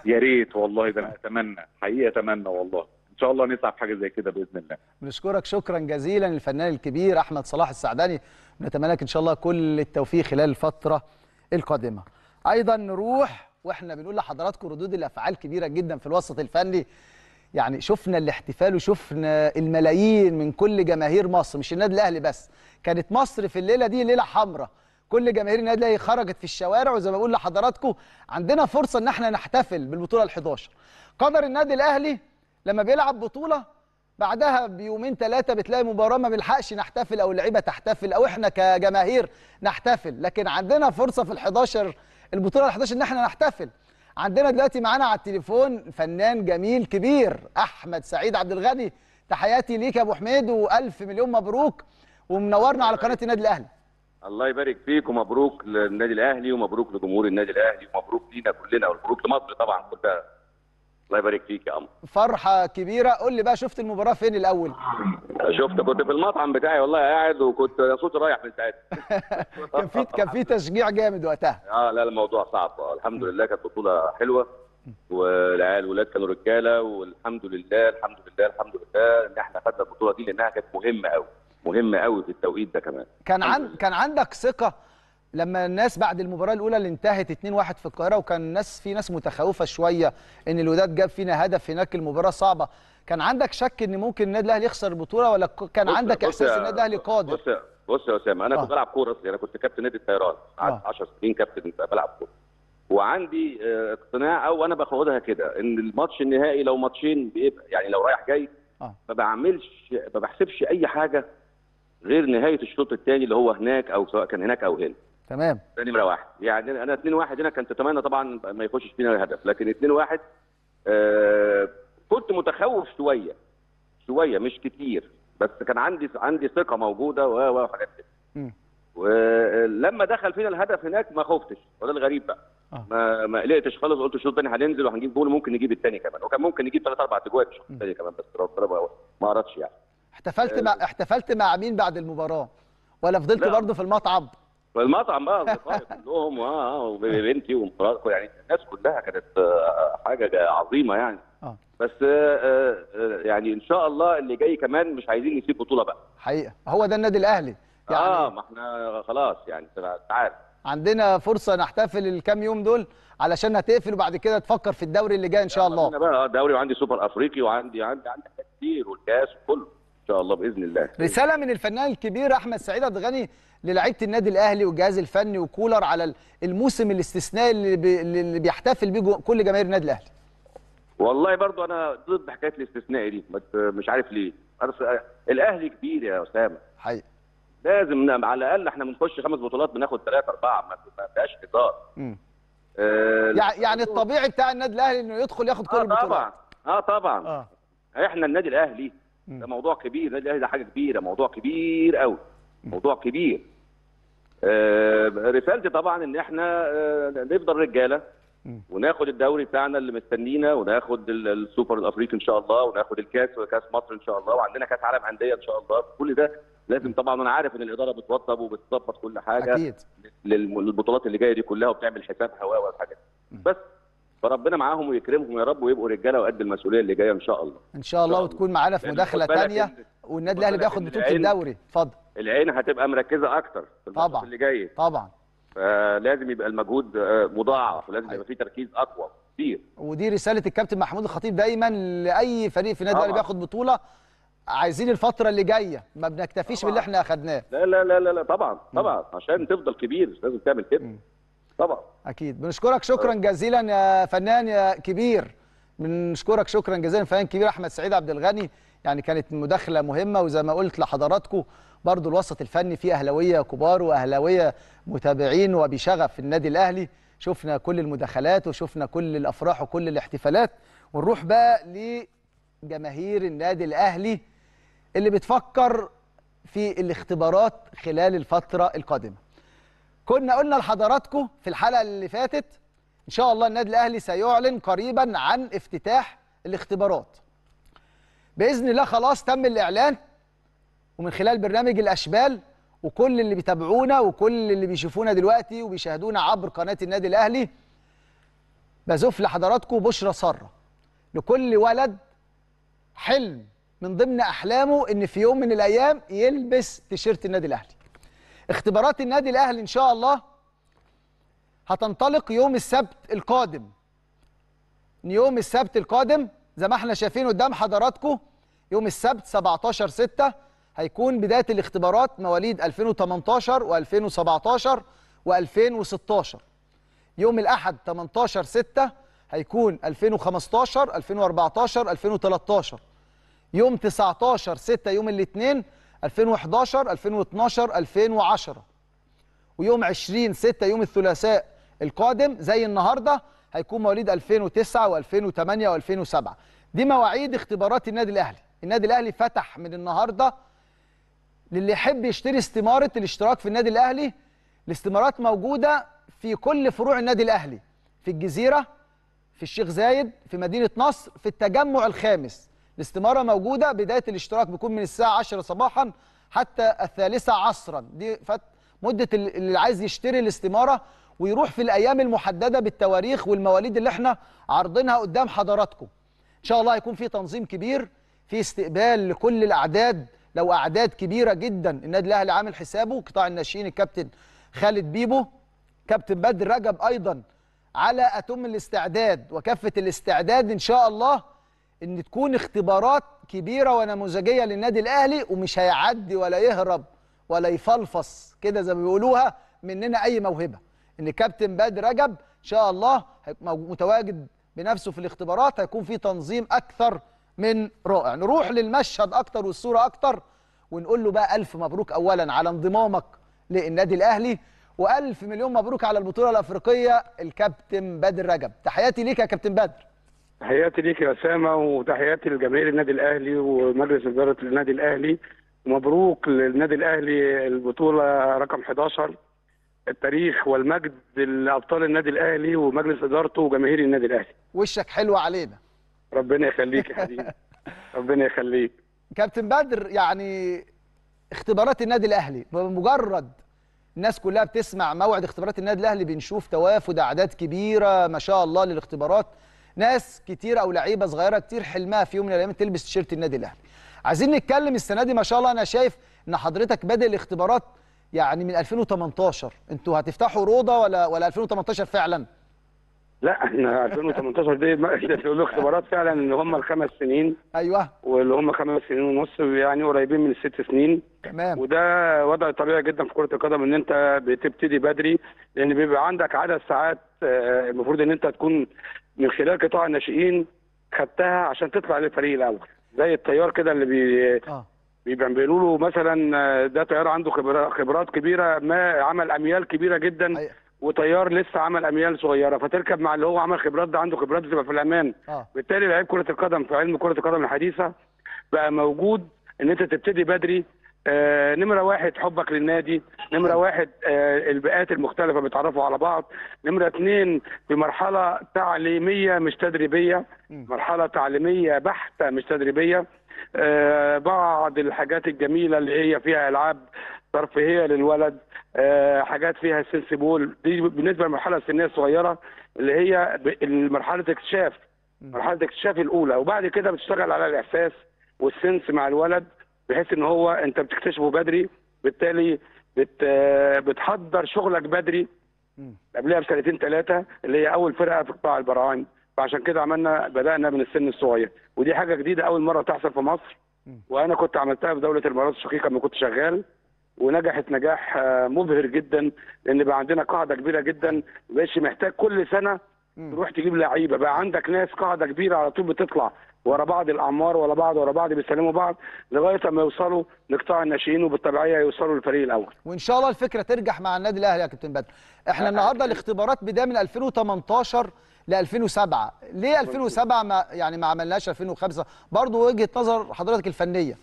يا ريت والله، ده انا اتمنى حقيقه، اتمنى والله ان شاء الله نسعى بحاجه زي كده باذن الله. بنشكرك شكرا جزيلا الفنان الكبير احمد صلاح السعداني، ونتمنى لك ان شاء الله كل التوفيق خلال الفتره القادمه. ايضا نروح واحنا بنقول لحضراتكم ردود الافعال كبيره جدا في الوسط الفني، يعني شفنا الاحتفال وشفنا الملايين من كل جماهير مصر، مش النادي الاهلي بس، كانت مصر في الليله دي ليله حمراء، كل جماهير النادي الاهلي خرجت في الشوارع. وزي ما بقول لحضراتكم عندنا فرصه ان احنا نحتفل بالبطوله الحداشر. قدر النادي الاهلي لما بيلعب بطوله بعدها بيومين ثلاثه بتلاقي مباراه ما بنلحقش نحتفل او اللعيبه تحتفل او احنا كجماهير نحتفل، لكن عندنا فرصه في الحداشر البطوله الحداشر ان احنا نحتفل. عندنا دلوقتي معانا على التليفون فنان جميل كبير احمد سعيد عبد الغني، تحياتي ليك يا ابو حميد والف مليون مبروك، ومنورنا على قناه النادي الاهلي. الله يبارك فيك، ومبروك للنادي الاهلي ومبروك لجمهور النادي الاهلي ومبروك لينا كلنا ومبروك لمصر طبعا كلها. الله يبارك فيك يا عمرو. فرحه كبيره، قول لي بقى شفت المباراه فين الاول؟ شفت، كنت في المطعم بتاعي والله قاعد، وكنت صوتي رايح من ساعتها. كان في كان في تشجيع جامد وقتها. اه لا الموضوع صعب، الحمد لله كانت بطوله حلوه والعيال الولاد كانوا رجاله، والحمد لله الحمد لله الحمد لله ان احنا خدنا البطوله دي لانها كانت مهمه قوي. مهم قوي في التوقيت ده كمان. كان عند كان عندك ثقه لما الناس بعد المباراه الاولى اللي انتهت اتنين واحد في القاهره، وكان ناس في ناس متخوفه شويه ان الوداد جاب فينا هدف هناك، المباراه صعبه، كان عندك شك ان ممكن النادي الاهلي يخسر البطوله ولا كان عندك احساس ان النادي الاهلي قادر؟ بص بص يا اسامه، انا آه. كنت بلعب كوره اصلي، انا كنت كابتن نادي الطيران قعدت آه. عشر سنين كابتن بلعب كوره، وعندي اقتناع او انا باخدها كده ان الماتش النهائي لو ماتشين بيبقى يعني لو رايح جاي آه. ما بعملش ما بحسبش اي حاجه غير نهايه الشوط الثاني اللي هو هناك او سواء كان هناك او هنا. تمام. ده نمره واحد، يعني انا اتنين واحد هنا كنت اتمنى طبعا ما يخشش فينا هدف، لكن اتنين واحد آه كنت متخوف شويه شويه مش كتير، بس كان عندي عندي ثقه موجوده و وحاجات كده. ولما دخل فينا الهدف هناك ما خفتش، وده الغريب بقى. آه. ما ما قلقتش خالص، قلت الشوط الثاني هننزل وهنجيب جول وممكن نجيب الثاني كمان، وكان ممكن نجيب تلاتة أربعة اجوال في الشوط الثاني كمان، بس ربنا ما قرتش يعني. احتفلت مع احتفلت مع مين بعد المباراه؟ ولا فضلت برضه في المطعم؟ في المطعم بقى اصدقائي كلهم اه وبنتي ومراتي، يعني الناس كلها كانت حاجه عظيمه يعني. اه بس آه يعني ان شاء الله اللي جاي كمان مش عايزين نسيب بطوله بقى. حقيقه هو ده النادي الاهلي يعني. اه ما احنا خلاص يعني انت عارف عندنا فرصه نحتفل الكام يوم دول علشان هتقفل، وبعد كده تفكر في الدوري اللي جاي ان شاء الله. انا بقى دوري وعندي سوبر افريقي وعندي عندي عندي حاجات كتير والكاس وكله. إن شاء الله باذن الله. رساله من الفنان الكبير احمد سعيد عبد الغني للاعيبه النادي الاهلي والجهاز الفني وكولر على الموسم الاستثنائي اللي, اللي بيحتفل بيه كل جماهير النادي الاهلي. والله برضو انا ضد حكايه الاستثناء دي، مش عارف ليه. الاهلي كبير يا اسامه حقيقي، لازم على الاقل احنا بنخش خمس بطولات بناخد ثلاثه اربعه، ما فيهاش هزار. آه يعني الطبيعي بتاع النادي الاهلي انه يدخل ياخد كل آه البطولات. طبعا اه طبعا آه. احنا النادي الاهلي ده موضوع كبير، النادي الاهلي ده حاجه كبيره، موضوع كبير قوي، موضوع كبير. آه رسالتي طبعا ان احنا آه نفضل رجاله وناخد الدوري بتاعنا اللي مستنينا، وناخد السوبر الافريقي ان شاء الله، وناخد الكاس وكاس مصر ان شاء الله، وعندنا كاس عالم انديه ان شاء الله، كل ده لازم طبعا. انا عارف ان الاداره بتوطب وبتظبط كل حاجه أكيد. للبطولات اللي جايه دي كلها، وبتعمل حساب هواوي وحاجات، بس فربنا معاهم ويكرمهم يا رب، ويبقوا رجاله وقد المسؤوليه اللي جايه ان شاء الله. ان شاء الله, الله. وتكون معانا في مداخله ثانيه، والنادي الاهلي بياخد بطوله الدوري. اتفضل. العين هتبقى مركزه اكتر في الماتش اللي جاي طبعا، فلازم يبقى المجهود مضاعف، ولازم يبقى في تركيز اقوى كتير. ودي رساله الكابتن محمود الخطيب دايما لاي فريق في النادي الاهلي بياخد بطوله، عايزين الفتره اللي جايه ما بنكتفيش باللي احنا اخدناه. لا لا لا لا طبعا طبعا، عشان تفضل كبير لازم تعمل كده طبعا. اكيد. بنشكرك شكرا جزيلا يا فنان يا كبير، بنشكرك شكرا جزيلا فنان كبير احمد سعيد عبد الغني. يعني كانت مداخله مهمه، وزي ما قلت لحضراتكم برضو الوسط الفني فيه اهلاويه كبار واهلاويه متابعين وبشغف النادي الاهلي. شفنا كل المداخلات وشفنا كل الافراح وكل الاحتفالات، ونروح بقى لجماهير النادي الاهلي اللي بتفكر في الاختبارات خلال الفتره القادمه. كنا قلنا لحضراتكم في الحلقه اللي فاتت ان شاء الله النادي الاهلي سيعلن قريبا عن افتتاح الاختبارات باذن الله. خلاص تم الاعلان، ومن خلال برنامج الأشبال وكل اللي بيتابعونا وكل اللي بيشوفونا دلوقتي وبيشاهدونا عبر قناة النادي الأهلي، بزوف لحضراتكم بشرى سارة. لكل ولد حلم من ضمن أحلامه إن في يوم من الأيام يلبس تيشيرت النادي الأهلي. اختبارات النادي الأهلي إن شاء الله هتنطلق يوم السبت القادم. يوم السبت القادم زي ما احنا شايفين قدام حضراتكم، يوم السبت سبعتاشر ستة هيكون بداية الاختبارات مواليد ألفين وتمنتاشر وألفين وسبعتاشر وألفين وستاشر. يوم الأحد تمنتاشر ستة هيكون ألفين وخمستاشر ألفين وأربعتاشر ألفين وتلتاشر. يوم تسعتاشر ستة يوم الاثنين ألفين وحداشر ألفين واتناشر ألفين وعشرة. ويوم عشرين ستة يوم الثلاثاء القادم زي النهارده هيكون مواليد ألفين وتسعة وألفين وتمانية وألفين وسبعة. دي مواعيد اختبارات النادي الأهلي. النادي الأهلي فتح من النهارده للي يحب يشتري استمارة الاشتراك في النادي الأهلي. الاستمارات موجودة في كل فروع النادي الأهلي، في الجزيرة، في الشيخ زايد، في مدينة نصر، في التجمع الخامس. الاستمارة موجودة، بداية الاشتراك بيكون من الساعة عشرة صباحا حتى الثالثة عصرا. دي مدة اللي عايز يشتري الاستمارة ويروح في الأيام المحددة بالتواريخ والمواليد اللي احنا عارضينها قدام حضراتكم. إن شاء الله هيكون في تنظيم كبير، في استقبال لكل الأعداد. لو أعداد كبيرة جدا النادي الأهلي عامل حسابه، قطاع الناشئين الكابتن خالد بيبو، كابتن بدر رجب أيضا على أتم الاستعداد وكافة الاستعداد إن شاء الله إن تكون اختبارات كبيرة ونموذجية للنادي الأهلي، ومش هيعدي ولا يهرب ولا يفلفص كده زي ما بيقولوها مننا أي موهبة. إن كابتن بدر رجب إن شاء الله متواجد بنفسه في الاختبارات، هيكون في تنظيم أكثر من رائع. نروح للمشهد اكتر والصوره اكتر، ونقول له بقى الف مبروك اولا على انضمامك للنادي الاهلي، والف مليون مبروك على البطوله الافريقيه الكابتن بدر رجب. تحياتي ليك يا كابتن بدر. تحياتي ليك يا اسامه، وتحياتي لجماهير النادي الاهلي ومجلس اداره النادي الاهلي. مبروك للنادي الاهلي البطوله رقم حداشر، التاريخ والمجد لابطال النادي الاهلي ومجلس ادارته وجماهير النادي الاهلي. وشك حلو علينا. ربنا يخليك يا حبيبي. ربنا يخليك كابتن بدر. يعني اختبارات النادي الاهلي بمجرد الناس كلها بتسمع موعد اختبارات النادي الاهلي بنشوف توافد اعداد كبيره ما شاء الله للاختبارات، ناس كتير او لعيبه صغيره كتير حلمها في يوم من الايام تلبس تيشيرت النادي الاهلي. عايزين نتكلم السنه دي ما شاء الله، انا شايف ان حضرتك بادئ الاختبارات يعني من ألفين وتمنتاشر. انتوا هتفتحوا روضه ولا ولا ألفين وتمنتاشر فعلا؟ لا احنا ألفين وتمنتاشر دي بيقولوا اختبارات فعلا اللي هم الخمس سنين. ايوه، واللي هم خمس سنين ونص، يعني قريبين من الست سنين. تمام. وده وضع طبيعي جدا في كره القدم ان انت بتبتدي بدري، لان بيبقى عندك عدد ساعات المفروض ان انت تكون من خلال قطاع الناشئين خدتها عشان تطلع للفريق الاول، زي الطيار كده اللي بي اه بيبقى بيقولوا له مثلا ده طيار عنده خبرات كبيره، ما عمل اميال كبيره جدا. أيوة. وطيار لسه عمل اميال صغيره، فتركب مع اللي هو عمل خبرات، ده عنده خبرات بتبقى في الامان. آه. بالتالي لعيب كره القدم في علم كره القدم الحديثه بقى موجود ان انت تبتدي بدري. آه نمره واحد حبك للنادي، نمره واحد آه البيئات المختلفه بيتعرفوا على بعض، نمره اثنين في مرحله تعليميه مش تدريبيه، مرحله تعليميه بحته مش تدريبيه. بعض الحاجات الجميله اللي هي فيها العاب ترفيهيه للولد، حاجات فيها سيلس بول. دي بالنسبه للمرحله السنيه الصغيره اللي هي مرحله اكتشاف، مرحله اكتشاف الاولى، وبعد كده بتشتغل على الاحساس والسنس مع الولد، بحيث ان هو انت بتكتشفه بدري، بالتالي بت بتحضر شغلك بدري قبلها بسنتين ثلاثه اللي هي اول فرقه في قطاع البراعم. فعشان كده عملنا بدأنا من السن الصغير، ودي حاجه جديده اول مره تحصل في مصر، وانا كنت عملتها في دوله الامارات الشقيقه لما كنت شغال، ونجحت نجاح مبهر جدا، لان بقى عندنا قاعده كبيره جدا، ما بقاش محتاج كل سنه تروح تجيب لعيبه، بقى عندك ناس قاعده كبيره على طول بتطلع ورا بعض الاعمار، ورا بعض ورا بعض بيسلموا بعض لغايه ما يوصلوا لقطاع الناشئين، وبالطبيعيه يوصلوا للفريق الاول. وان شاء الله الفكره ترجح مع النادي الاهلي يا كابتن بدر. احنا النهارده الاختبارات بدايه من ألفين وثمانتاشر ل ألفين وسبعة، ليه ألفين وسبعة ما يعني ما عملناش ألفين وخمسة؟ برضه وجهه نظر حضرتك الفنيه.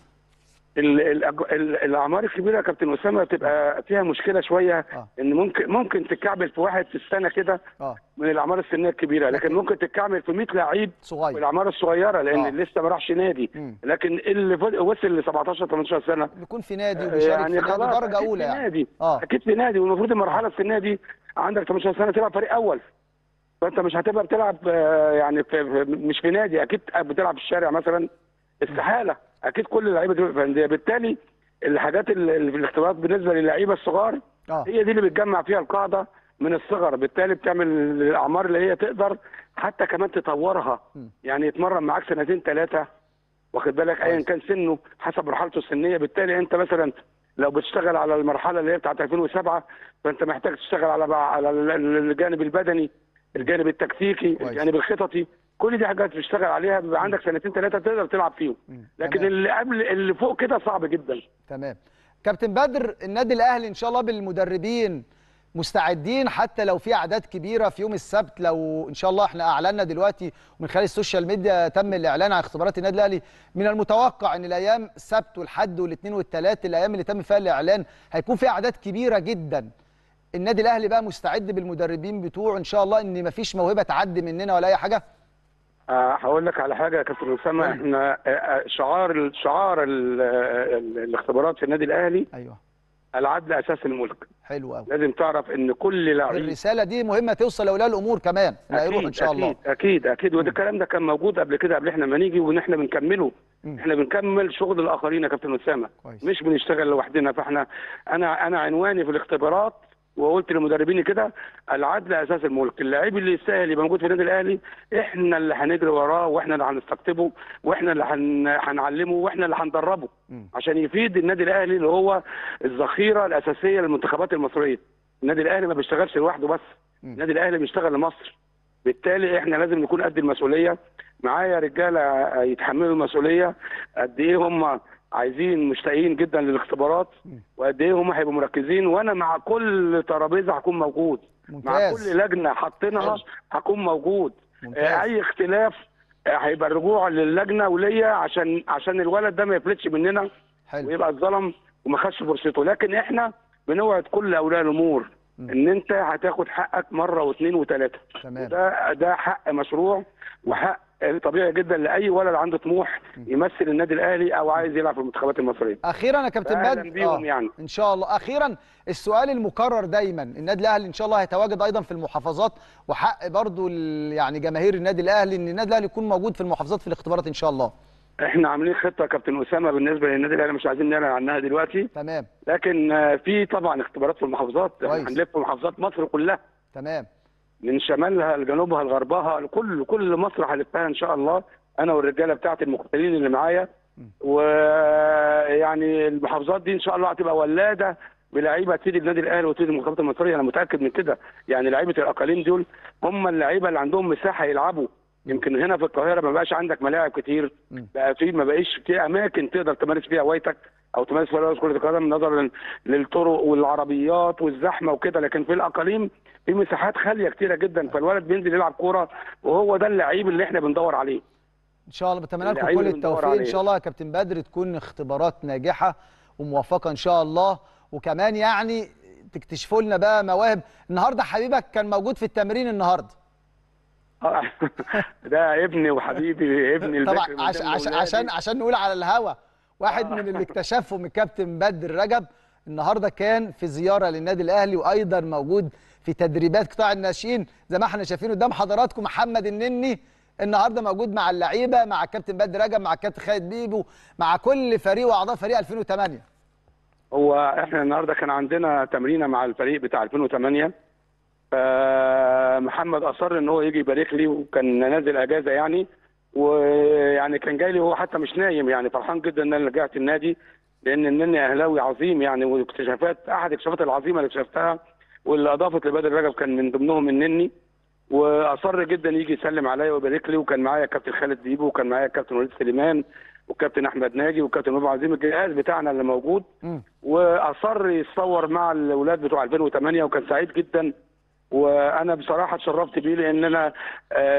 ال ال ال الاعمار الكبيره يا كابتن اسامه بتبقى فيها مشكله شويه، آه. ان ممكن ممكن تتكعبل في واحد في السنه كده، آه. من الاعمار السنيه الكبيره، لكن ممكن تتكعبل في مية لعيب صغير في الاعمار الصغيره، لان آه. لسه ما راحش نادي، مم. لكن اللي وصل ل سبعتاشر تمنتاشر سنه بيكون في نادي وبيشارك يعني في نادي درجه اولى، يعني نادي. آه. اكيد في نادي، والمفروض المرحله السنيه دي عندك تمنتاشر سنه تلعب فريق اول، فانت مش هتبقى بتلعب يعني في مش في نادي، اكيد بتلعب في الشارع مثلا، استحاله، اكيد كل اللعيبه دول فنديه. بالتالي الحاجات اللي في الاختبارات بالنسبه للعيبه الصغار آه. هي دي اللي بتجمع فيها القاعده من الصغر، بالتالي بتعمل الاعمار اللي هي تقدر حتى كمان تطورها، م. يعني يتمرن معاك سنتين ثلاثه، واخد بالك، ايا كان سنه حسب مرحلته السنيه. بالتالي انت مثلا لو بتشتغل على المرحله اللي هي بتاعت ألفين وسبعة، فانت محتاج تشتغل على على الجانب البدني، الجانب التكتيكي، الجانب الخططي، كل دي حاجات بتشتغل عليها، بيبقى عندك سنتين ثلاثه تقدر تلعب فيهم، لكن تمام. اللي قبل اللي فوق كده صعب جدا. تمام كابتن بدر، النادي الاهلي ان شاء الله بالمدربين مستعدين، حتى لو في اعداد كبيره في يوم السبت، لو ان شاء الله احنا اعلنا دلوقتي ومن خلال السوشيال ميديا تم الاعلان عن اختبارات النادي الاهلي، من المتوقع ان الايام السبت والحد والاثنين والثلاث، الايام اللي تم فيها الاعلان، هيكون في اعداد كبيره جدا. النادي الاهلي بقى مستعد بالمدربين بتوعه ان شاء الله، ان مفيش موهبه تعدي مننا ولا اي حاجه؟ هقول لك على حاجه يا كابتن اسامه، احنا شعار شعار الاختبارات في النادي الاهلي، ايوه، العدل اساس الملك. حلو قوي. لازم تعرف ان كل لعيب، الرساله دي مهمه توصل لاولياء الامور كمان، اللي هيروح ان شاء الله. اكيد اكيد اكيد، وده الكلام ده كان موجود قبل كده، قبل احنا ما نيجي، وان احنا بنكمله، م. احنا بنكمل شغل الاخرين يا كابتن اسامه، مش بنشتغل لوحدنا. فاحنا انا انا عنواني في الاختبارات، وقلت لمدربيني كده، العدل اساس الملك. اللاعب اللي يستاهل يبقى موجود في النادي الاهلي، احنا اللي هنجري وراه، واحنا اللي هنستقطبه، واحنا اللي هنعلمه، واحنا اللي هندربه، عشان يفيد النادي الاهلي اللي هو الذخيره الاساسيه للمنتخبات المصريه. النادي الاهلي ما بيشتغلش لوحده بس، النادي الاهلي بيشتغل لمصر، بالتالي احنا لازم نكون قد المسؤوليه. معايا رجاله يتحملوا المسؤوليه قد ايه، هم عايزين مشتاقين جدا للاختبارات، وقد ايه هم هيبقوا مركزين، وانا مع كل ترابيزه هكون موجود، ممتاز. مع كل لجنه حاطينها هكون موجود، آه اي اختلاف هيبقى آه الرجوع للجنه وليا، عشان عشان الولد ده ما يفلتش مننا، حلو. ويبقى اتظلم وما خدش فرصته، لكن احنا بنوعد كل اولياء الامور ان انت هتاخد حقك مره واثنين وثلاثه، ده ده حق مشروع وحق طبيعي جدا لاي ولد عنده طموح يمثل النادي الاهلي او عايز يلعب في المنتخبات المصريه. اخيرا يا كابتن بدر، آه. يعني. ان شاء الله اخيرا السؤال المكرر دايما، النادي الاهلي ان شاء الله هيتواجد ايضا في المحافظات، وحق برضو يعني جماهير النادي الاهلي ان النادي الاهلي يكون موجود في المحافظات في الاختبارات ان شاء الله. احنا عاملين خطه يا كابتن اسامه بالنسبه للنادي الاهلي، مش عايزين نعلن عنها دلوقتي، تمام، لكن في طبعا اختبارات في المحافظات، هنلف محافظات مصر كلها، تمام، من شمالها لجنوبها لغربها، لكل كل مصر هلفها ان شاء الله، انا والرجاله بتاعتي المقاتلين اللي معايا، ويعني المحافظات دي ان شاء الله هتبقى ولاده بلعيبه تفيد النادي الاهلي وتفيد المنتخبات المصريه، انا متاكد من كده. يعني لعيبه الاقاليم دول هم اللعيبه اللي عندهم مساحه يلعبوا، يمكن هنا في القاهره ما بقاش عندك ملاعب كتير، بقى في ما بقاش في اماكن تقدر تمارس فيها هوايتك او تمارس فيها كره القدم، نظرا للطرق والعربيات والزحمه وكده، لكن في الاقاليم في مساحات خاليه كتيره جدا، فالولد بينزل يلعب كوره، وهو ده اللعيب اللي احنا بندور عليه. ان شاء الله بتمنى لكم كل التوفيق ان شاء الله يا كابتن بدر، تكون اختبارات ناجحه وموفقه ان شاء الله، وكمان يعني تكتشفوا لنا بقى مواهب. النهارده حبيبك كان موجود في التمرين النهارده. ده ابني وحبيبي ابني طبعا عش عش عشان عشان نقول على الهوا واحد من اللي اكتشفهم الكابتن بدر رجب النهارده كان في زياره للنادي الاهلي وايضا موجود في تدريبات قطاع الناشئين زي ما احنا شايفين قدام حضراتكم. محمد النني النهارده موجود مع اللعيبه مع الكابتن بدر رجب مع الكابتن خالد بيبو مع كل فريق واعضاء فريق ألفين وثمانية. هو احنا النهارده كان عندنا تمرينه مع الفريق بتاع ألفين وثمانية فمحمد اصر ان هو يجي يبارك لي وكان نازل اجازه يعني ويعني كان جاي لي وهو حتى مش نايم يعني فرحان جدا ان انا رجعت النادي لان النني اهلاوي عظيم يعني واكتشافات احد الاكتشافات العظيمه اللي اكتشفتها واللي اضافت لبدر رجب كان من ضمنهم النني واصر جدا يجي يسلم عليا ويبارك لي وكان معايا كابتن خالد بيبو وكان معايا كابتن وليد سليمان والكابتن احمد ناجي والكابتن ابو عظيم الجهاز بتاعنا اللي موجود واصر يتصور مع الاولاد بتوع ألفين وثمانية وكان سعيد جدا وانا بصراحه اتشرفت بيه لان انا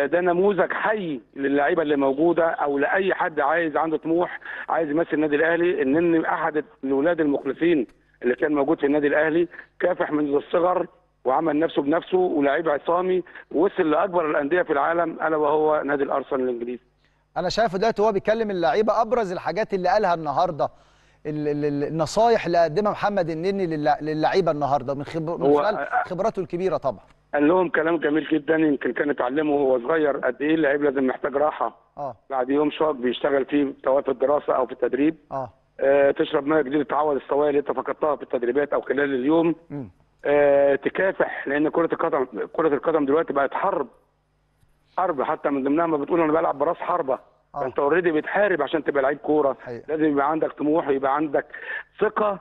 ده نموذج حي للعيبه اللي موجوده او لاي حد عايز عنده طموح عايز يمثل النادي الاهلي ان احد الاولاد المخلصين اللي كان موجود في النادي الاهلي كافح منذ الصغر وعمل نفسه بنفسه ولاعيب عصامي وصل لاكبر الانديه في العالم الا وهو نادي الارسنال الانجليزي. انا شايفه دلوقتي وهو بيكلم اللعيبه ابرز الحاجات اللي قالها النهارده النصايح اللي قدمها محمد النني للعيبه النهارده من خلال خبراته الكبيره طبعا. قال لهم كلام جميل جدا يمكن كان اتعلمه وهو صغير قد ايه اللعيب لازم محتاج راحه اه بعد يوم شاق بيشتغل فيه سواء في الدراسه او في التدريب اه, آه تشرب ميه جديده تعوض السوائل اللي انت فقدتها في التدريبات او خلال اليوم آه تكافح لان كره القدم كره القدم دلوقتي بقت حرب حرب حتى من ضمنها ما بتقول انا بلعب براس حربه فانت اوريدي بتحارب عشان تبقى لعيب كوره لازم يبقى عندك طموح ويبقى عندك ثقه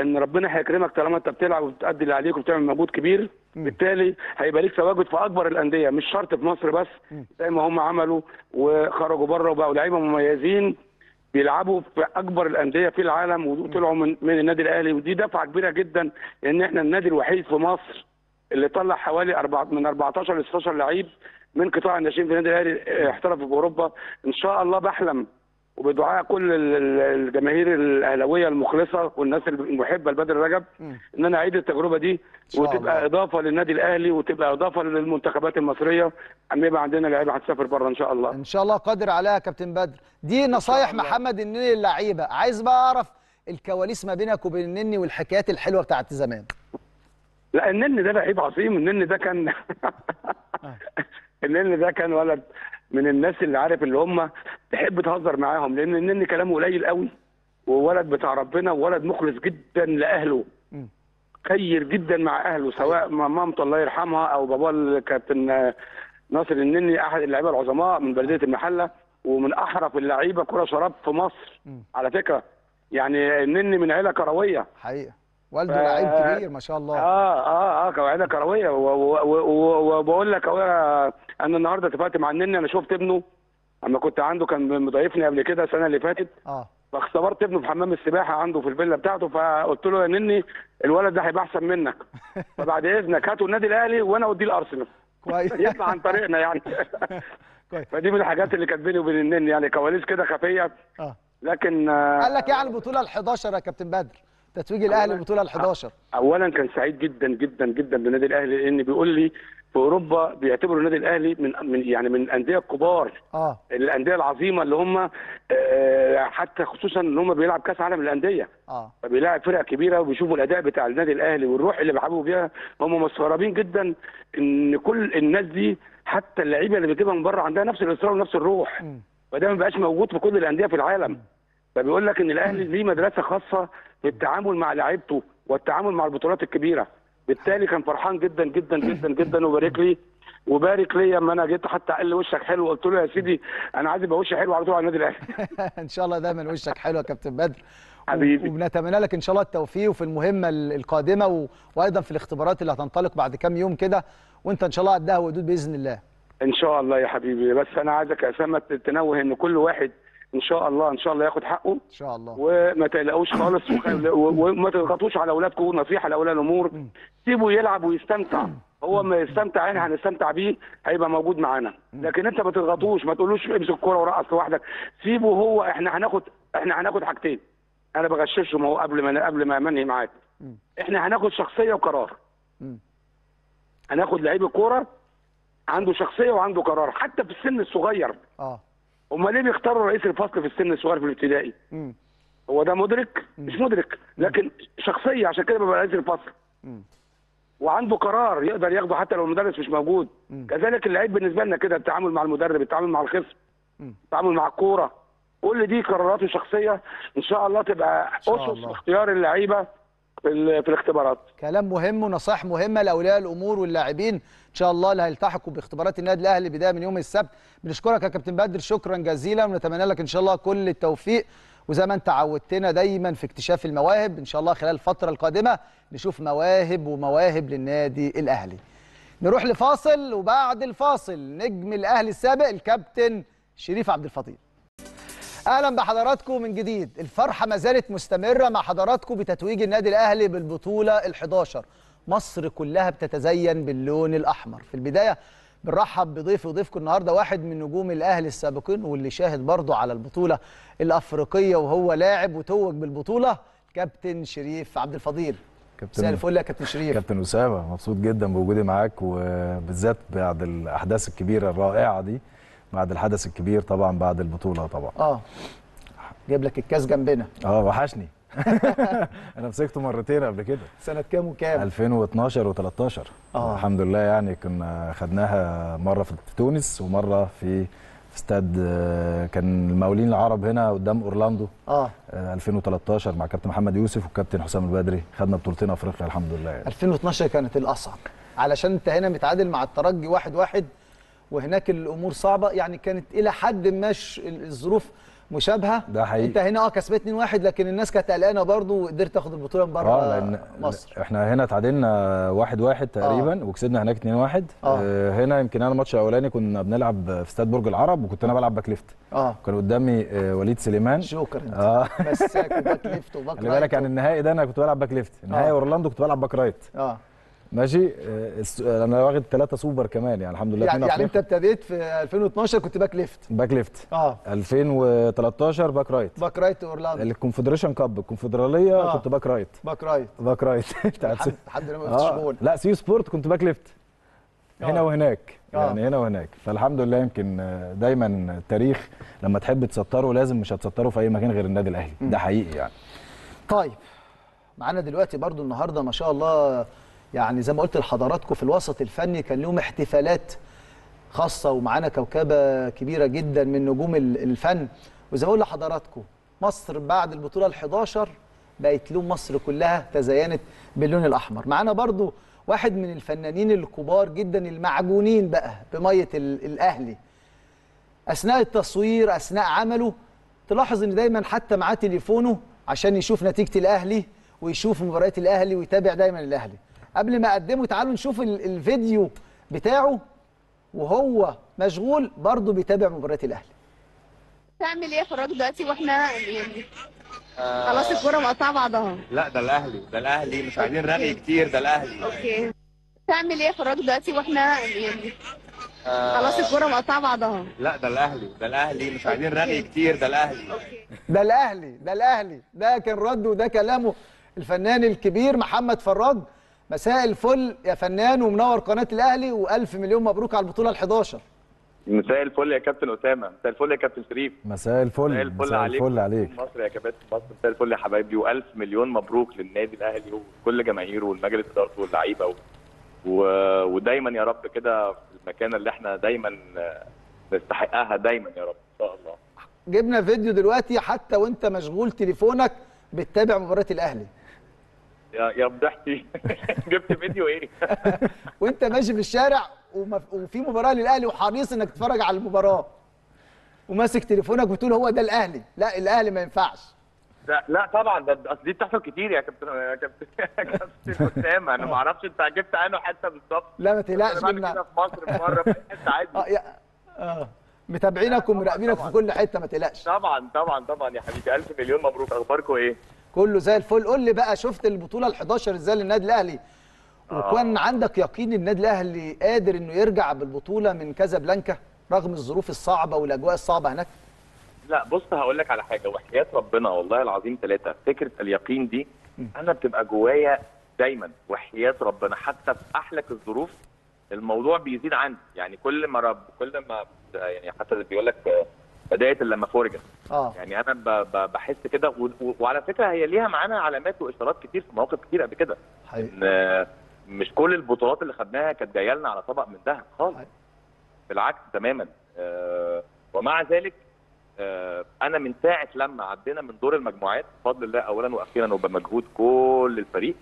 ان ربنا هيكرمك طالما انت بتلعب وبتأدي اللي عليك وبتعمل مجهود كبير م. بالتالي هيبقى ليك تواجد في اكبر الانديه مش شرط في مصر بس زي ما هم عملوا وخرجوا بره وبقوا لعيبه مميزين بيلعبوا في اكبر الانديه في العالم وطلعوا من, من النادي الاهلي ودي دفعه كبيره جدا لان احنا النادي الوحيد في مصر اللي طلع حوالي أربعة من أربعتاشر ل ستاشر لعيب من قطاع الناشئين في النادي الاهلي احترفوا في اوروبا ان شاء الله. بحلم وبدعاء كل الجماهير الاهلاويه المخلصه والناس المحبه لبدر رجب ان انا اعيد التجربه دي وتبقى الله. اضافه للنادي الاهلي وتبقى اضافه للمنتخبات المصريه اما يبقى عندنا لعيبه هتسافر بره ان شاء الله. ان شاء الله قادر عليها يا كابتن بدر. دي نصايح محمد النني للعيبه. عايز بقى اعرف الكواليس ما بينك وبين النني والحكايات الحلوه بتاعت زمان. لا النني ده لعيب عظيم. النني ده كان النني ده كان ولد من الناس اللي عارف اللي هم تحب تهزر معاهم لان النني كلامه قليل قوي وولد بتاع ربنا وولد مخلص جدا لاهله خير جدا مع اهله سواء مامته الله يرحمها او باباه الكابتن ناصر النني احد اللعيبه العظماء من بلديه المحله ومن احرف اللعيبه كره شراب في مصر على فكره. يعني النني من عيله كرويه حقيقه والده ف... لعيب كبير ما شاء الله. اه اه اه قاعده كرويه وبقول لك انا النهارده اتفقت مع النني. انا شفت ابنه اما كنت عنده كان مضايفني قبل كده السنه اللي فاتت اه فاختبرت ابنه في حمام السباحه عنده في الفيلا بتاعته فقلت له يا نني الولد ده هيبقى احسن منك فبعد اذنك هاته النادي الاهلي وانا اوديه الارسنال كويس يطلع عن طريقنا يعني كويس فدي من الحاجات اللي كانت بيني وبين النني يعني كواليس كده خفيه اه لكن آه قال لك يعني البطوله ال11 يا كابتن بدر تتويج الاهلي البطوله ال11. اولا كان سعيد جدا جدا جدا بالنادي الاهلي لان بيقول لي في اوروبا بيعتبروا النادي الاهلي من من يعني من الانديه الكبار اه الانديه العظيمه اللي هم حتى خصوصا ان هم بيلعب كاس عالم للانديه اه فبيلاعب فرق كبيره وبيشوفوا الاداء بتاع النادي الاهلي والروح اللي بيلعبوا بيها هم مستغربين جدا ان كل الناس دي حتى اللعيبه اللي بتجيبها من بره عندها نفس الاصرار ونفس الروح وده ما بقاش موجود في كل الانديه في العالم. فبيقول لك ان الاهلي ليه مدرسه خاصه في التعامل مع لعيبته والتعامل مع البطولات الكبيره. بالتالي كان فرحان جدا جدا جدا جدا وبارك لي وبارك لي اما انا جيت حتى قال لي وشك حلو قلت له يا سيدي انا عايز يبقى وشي حلو على طول على النادي الاهلي. ان شاء الله دايما وشك حلو يا كابتن بدر حبيبي وبنتمنى لك ان شاء الله التوفيق وفي المهمه القادمه و... وايضا في الاختبارات اللي هتنطلق بعد كام يوم كده وانت ان شاء الله قدها وقدود باذن الله. ان شاء الله يا حبيبي. بس انا عايزك يا اسامه تنوه ان كل واحد ان شاء الله ان شاء الله ياخد حقه ان شاء الله وما تقلقوش خالص وما تضغطوش على اولادكم. نصيحه لاولاد الامور سيبه يلعب ويستمتع هو ما يستمتع احنا هنستمتع بيه هيبقى موجود معانا لكن انت ما تضغطوش ما تقولوش امسك الكوره ورقص لوحدك سيبه هو احنا هناخد احنا هناخد حاجتين انا بغششهم اهو قبل ما قبل ما امني معاك احنا هناخد شخصيه وقرار هناخد لعيب الكوره عنده شخصيه وعنده قرار حتى في السن الصغير. اه هم ليه بيختاروا رئيس الفصل في السن الصغير في الابتدائي؟ امم هو ده مدرك؟ مم. مش مدرك، لكن مم. شخصيه، عشان كده بيبقى رئيس الفصل. امم وعنده قرار يقدر ياخده حتى لو المدرس مش موجود. مم. كذلك اللعيب بالنسبه لنا كده، التعامل مع المدرب، التعامل مع الخصم، التعامل مع الكوره، كل دي قرارات شخصيه ان شاء الله تبقى اسس اختيار اللعيبه في الاختبارات. كلام مهم ونصائح مهمه لاولياء الامور واللاعبين ان شاء الله اللي هيلتحقوا باختبارات النادي الاهلي بدايه من يوم السبت. بنشكرك يا كابتن بدر، شكرا جزيلا، ونتمنى لك ان شاء الله كل التوفيق، وزي ما انت عودتنا دايما في اكتشاف المواهب، ان شاء الله خلال الفتره القادمه نشوف مواهب ومواهب للنادي الاهلي. نروح لفاصل، وبعد الفاصل نجم الاهلي السابق الكابتن شريف عبد الفضيل. اهلا بحضراتكم من جديد. الفرحه ما زالت مستمره مع حضراتكم بتتويج النادي الاهلي بالبطوله الحادية عشرة. مصر كلها بتتزين باللون الاحمر. في البدايه بنرحب بضيفي وضيفكم النهارده، واحد من نجوم الاهلي السابقين واللي شاهد برضه على البطوله الافريقيه وهو لاعب وتوج بالبطوله، كابتن شريف عبد الفضيل. مساء الفل يا كابتن شريف. كابتن اسامه، مبسوط جدا بوجودي معاك، وبالذات بعد الاحداث الكبيره الرائعه دي، بعد الحدث الكبير طبعا، بعد البطوله طبعا. اه جايب لك الكاس جنبنا. اه وحشني. انا مسكته مرتين قبل كده. سنه كام وكام؟ ألفين واثناشر وتلتاشر. اه الحمد لله، يعني كنا خدناها مره في تونس ومره في استاد كان المقاولين العرب هنا قدام اورلاندو. اه ألفين وتلتاشر مع كابتن محمد يوسف والكابتن حسام البادري، خدنا بطولتين افريقيا الحمد لله. يعني ألفين واثناشر كانت الاصعب، علشان انت هنا متعادل مع الترجي واحد واحد وهناك الامور صعبه، يعني كانت الى حد ما الظروف مشابهه. ده حقيقي. انت هنا اه كسبت اتنين واحد، لكن الناس كانت قلقانه برضه وقدرت تاخد البطوله من بره مصر. احنا هنا اتعادلنا واحد واحد تقريبا، آه. وكسبنا هناك اتنين واحد. آه. آه هنا يمكن انا الماتش الاولاني كنا بنلعب في استاد برج العرب، وكنت انا بلعب باك ليفت. اه كان قدامي آه وليد سليمان. شكرا انت. اه مساك وباك ليفت وباك رايت. خلي بالك، يعني النهائي ده انا كنت بلعب باك ليفت، نهائي آه. اورلاندو كنت بلعب باك رايت. اه ماشي. انا واخد ثلاثة سوبر كمان، يعني الحمد لله. يعني, يعني انت ابتديت في ألفين واثناشر كنت باك ليفت. باك ليفت. اه ألفين وتلتاشر باك رايت. باك رايت اورلاندو. الكونفدريشن كاب الكونفدراليه آه. كنت باك رايت. باك رايت. باك رايت. الحمد لله ما فيش جول. لا سيو سبورت كنت باك ليفت. آه. هنا وهناك، يعني آه. هنا وهناك، فالحمد لله. يمكن دايما التاريخ لما تحب تسطره لازم، مش هتسطره في اي مكان غير النادي الاهلي، ده حقيقي يعني. طيب معانا دلوقتي برضو النهارده ما شاء الله، يعني زي ما قلت لحضراتكم في الوسط الفني كان لهم احتفالات خاصه، ومعانا كوكبه كبيره جدا من نجوم الفن. وزي ما بقول لحضراتكم، مصر بعد البطوله الحادية عشرة بقت لون، مصر كلها تزينت باللون الاحمر. معانا برضو واحد من الفنانين الكبار جدا المعجونين بقى بميه الاهلي. اثناء التصوير اثناء عمله تلاحظ ان دايما حتى معاه تليفونه عشان يشوف نتيجه الاهلي ويشوف مباريات الاهلي ويتابع دايما الاهلي. قبل ما اقدمه تعالوا نشوف الفيديو بتاعه وهو مشغول برضه بيتابع مباريات الاهلي. هتعمل ايه يا فراج دلوقتي واحنا آه خلاص الكوره مقطعه بعضها؟ لا ده الاهلي، ده الاهلي مش عايزين رغي كتير، ده الاهلي. اوكي. هتعمل ايه يا فراج دلوقتي واحنا آه خلاص الكوره مقطعه بعضها؟ لا ده الاهلي، ده الاهلي مش عايزين رغي كتير، ده الاهلي. اوكي. ده الاهلي، ده الاهلي، ده كان رده وده كلامه الفنان الكبير محمد فراج. مساء الفل يا فنان ومنور قناه الاهلي، والف مليون مبروك على البطوله الحادية عشرة. مساء الفل يا كابتن اسامه، مساء الفل يا كابتن شريف. مساء الفل. مساء الفل, مساء الفل عليك. مصر يا كابتن مصر، مساء الفل يا حبايبي، والف مليون مبروك للنادي الاهلي وكل جماهيره والمجلس الاداري واللعيبه و... و... ودايما يا رب كده في المكانه اللي احنا دايما نستحقها دايما يا رب ان شاء الله. جبنا فيديو دلوقتي حتى وانت مشغول تليفونك بتتابع مباراه الاهلي. يا فضحتي. جبت فيديو ايه؟ وانت ماشي في الشارع وفي مباراه للاهلي وحريص انك تتفرج على المباراه وماسك تليفونك وتقول هو ده الاهلي، لا الاهلي ما ينفعش. لا لا طبعا، ده اصل دي بتحصل كتير يا كابتن يا كابتن يا كابتن اسامه. انا ما اعرفش انت جبت عنه حتى بالظبط. لا ما تقلقش منها، في مصر في مره في حته عادي. اه اه متابعينك ومراقبينك في كل حته، ما تقلقش. طبعا طبعا طبعا يا حبيبي، الف مليون مبروك. اخباركم ايه؟ كله زي الفل. قول لي بقى، شفت البطوله الحادية عشرة ازاي للنادي الاهلي؟ وكان عندك يقين النادي الاهلي قادر انه يرجع بالبطوله من كازابلانكا رغم الظروف الصعبه والاجواء الصعبه هناك؟ لا بص هقول لك على حاجه، وحياه ربنا والله العظيم ثلاثه، فكره اليقين دي انا بتبقى جوايا دايما، وحياه ربنا حتى في احلك الظروف الموضوع بيزيد عندي يعني كل ما رب كل ما يعني حتى اللي بيقول لك بدايه لما فرجت اه يعني انا بحس كده. وعلى فكره هي ليها معانا علامات واشارات كتير في مواقف كتير قبل كده. مش كل البطولات اللي خدناها كانت جايه لنا على طبق من ذهب خالص، بالعكس تماما. ومع ذلك انا من ساعه لما عدينا من دور المجموعات بفضل الله اولا واخيرا وبمجهود كل الفريق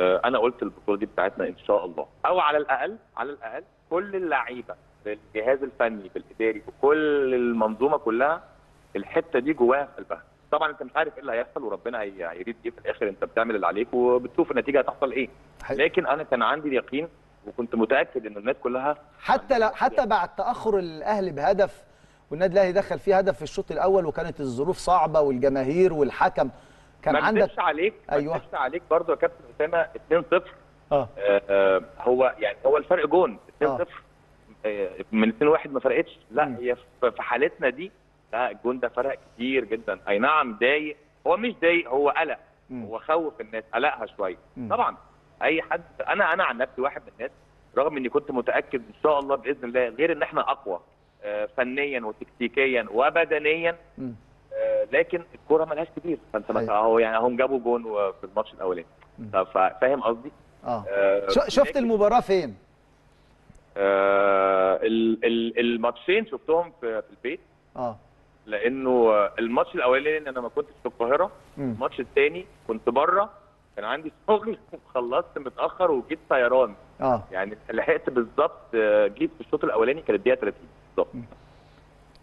انا قلت البطوله دي بتاعتنا ان شاء الله، او على الاقل على الاقل كل اللعيبه بالجهاز الفني بالاداري بكل المنظومه كلها الحته دي جواها في قلبها. طبعا انت مش عارف ايه اللي هيحصل وربنا هيريد ايه في الاخر، انت بتعمل اللي عليك وبتشوف النتيجه هتحصل ايه، لكن انا كان عندي اليقين وكنت متاكد ان الناس كلها حتى لو حتى بعد تاخر الاهلي بهدف والنادي الاهلي دخل فيه هدف في الشوط الاول وكانت الظروف صعبه والجماهير والحكم كان عندك ما كدبش عليك. ايوه ما كدبش عليك برضه يا كابتن اسامه. اتنين صفر اه هو يعني هو الفرق جون اتنين صفر آه. من اتنين واحد ما فرقتش، لا هي في حالتنا دي لا الجون ده فرق كتير جدا. اي نعم ضايق، هو مش ضايق، هو قلق، هو خوف الناس، قلقها شويه طبعا اي حد. انا انا عن نفسي واحد من الناس رغم اني كنت متاكد ان شاء الله باذن الله، غير ان احنا اقوى فنيا وتكتيكيا وبدنيا، لكن الكوره مالهاش كتير. فانت اهو يعني هم جابوا جون في الماتش الاولاني، فاهم قصدي؟ اه شفت المباراه فين؟ آه الماتشين شفتهم في البيت اه لانه الماتش الاولاني انا ما كنتش في القاهره، الماتش الثاني كنت بره، كان عندي شغل وخلصت متاخر وجيت طيران اه يعني لحقت بالظبط. جيت في الشوط الاولاني كانت الدقيقه تلاتين بالظبط.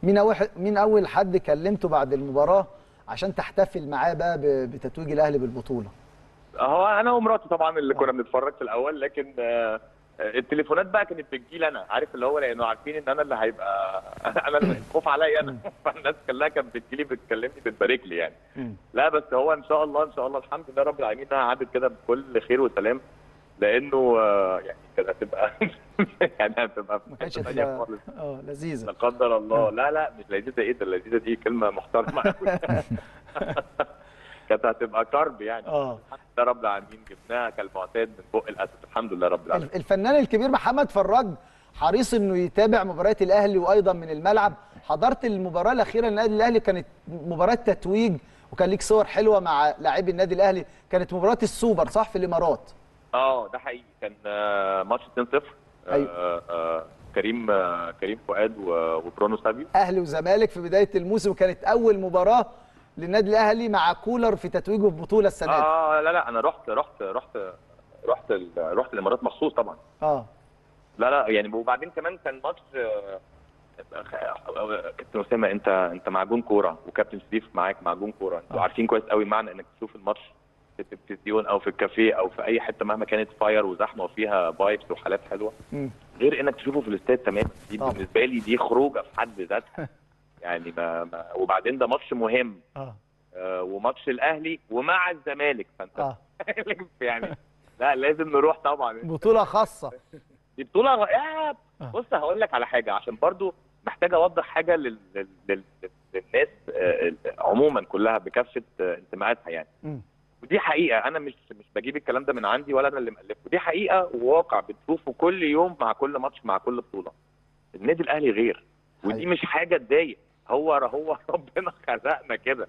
مين اول مين اول حد كلمته بعد المباراه عشان تحتفل معاه بقى بتتويج الاهلي بالبطوله؟ هو انا ومراتي طبعا اللي آه. كنا بنتفرج في الاول، لكن آه التليفونات بقى كانت بتجيلي انا، عارف اللي هو لانه عارفين ان انا اللي هيبقى انا اللي الخوف عليا انا فالناس كلها كانت بتجيلي بتكلمني بتبارك لي يعني. لا بس هو ان شاء الله ان شاء الله الحمد لله رب العالمين انها عدت كده بكل خير وسلام، لانه يعني كانت هتبقى يعني هتبقى ما كانتش اه لذيذه لا قدر الله. لا لا مش لذيذه، ايه ده لذيذه دي كلمه محترمه كانت هتبقى كرب يعني اه الحمد لله رب العالمين جبناها كالمعتاد من بق الاسد الحمد لله رب العالمين. الفنان الكبير محمد فراج حريص انه يتابع مباريات الاهلي وايضا من الملعب. حضرت المباراه الاخيره للنادي الاهلي كانت مباراه تتويج وكان ليك صور حلوه مع لاعبي النادي الاهلي، كانت مباراه السوبر صح في الامارات؟ اه ده حقيقي كان ماتش اتنين صفر ايوه كريم كريم فؤاد وبرونو سابيو اهلي وزمالك في بدايه الموسم، وكانت اول مباراه للنادي الاهلي مع كولر في تتويجه ببطوله السنه دي. اه لا لا انا رحت رحت رحت رحت رحت الامارات مخصوص طبعا. اه لا لا يعني وبعدين كمان كان ماتش كابتن اسامه انت انت معجون كوره وكابتن شريف معاك معجون كوره، انتوا عارفين كويس قوي معنى انك تشوف الماتش في التلفزيون او في الكافيه او في اي حته مهما كانت فاير وزحمه وفيها بايبس وحالات حلوه م. غير انك تشوفه في الاستاد تماما. دي بالنسبه لي دي خروجه في حد ذاتها يعني ما ما وبعدين ده ماتش مهم اه, آه وماتش الاهلي ومع الزمالك فانت آه. يعني لا لازم نروح طبعا بطوله خاصه دي بطوله رائعه. آه. بص هقول لك على حاجه عشان برضو محتاج اوضح حاجه لل... لل... لل... للناس آه عموما كلها بكافه آه انتماءاتها يعني م. ودي حقيقه انا مش مش بجيب الكلام ده من عندي ولا انا اللي مألفه، ودي حقيقه وواقع بتشوفه كل يوم مع كل ماتش مع كل بطوله. النادي الاهلي غير ودي حقيقة. مش حاجه تضايق، هو هو ربنا خلقنا كده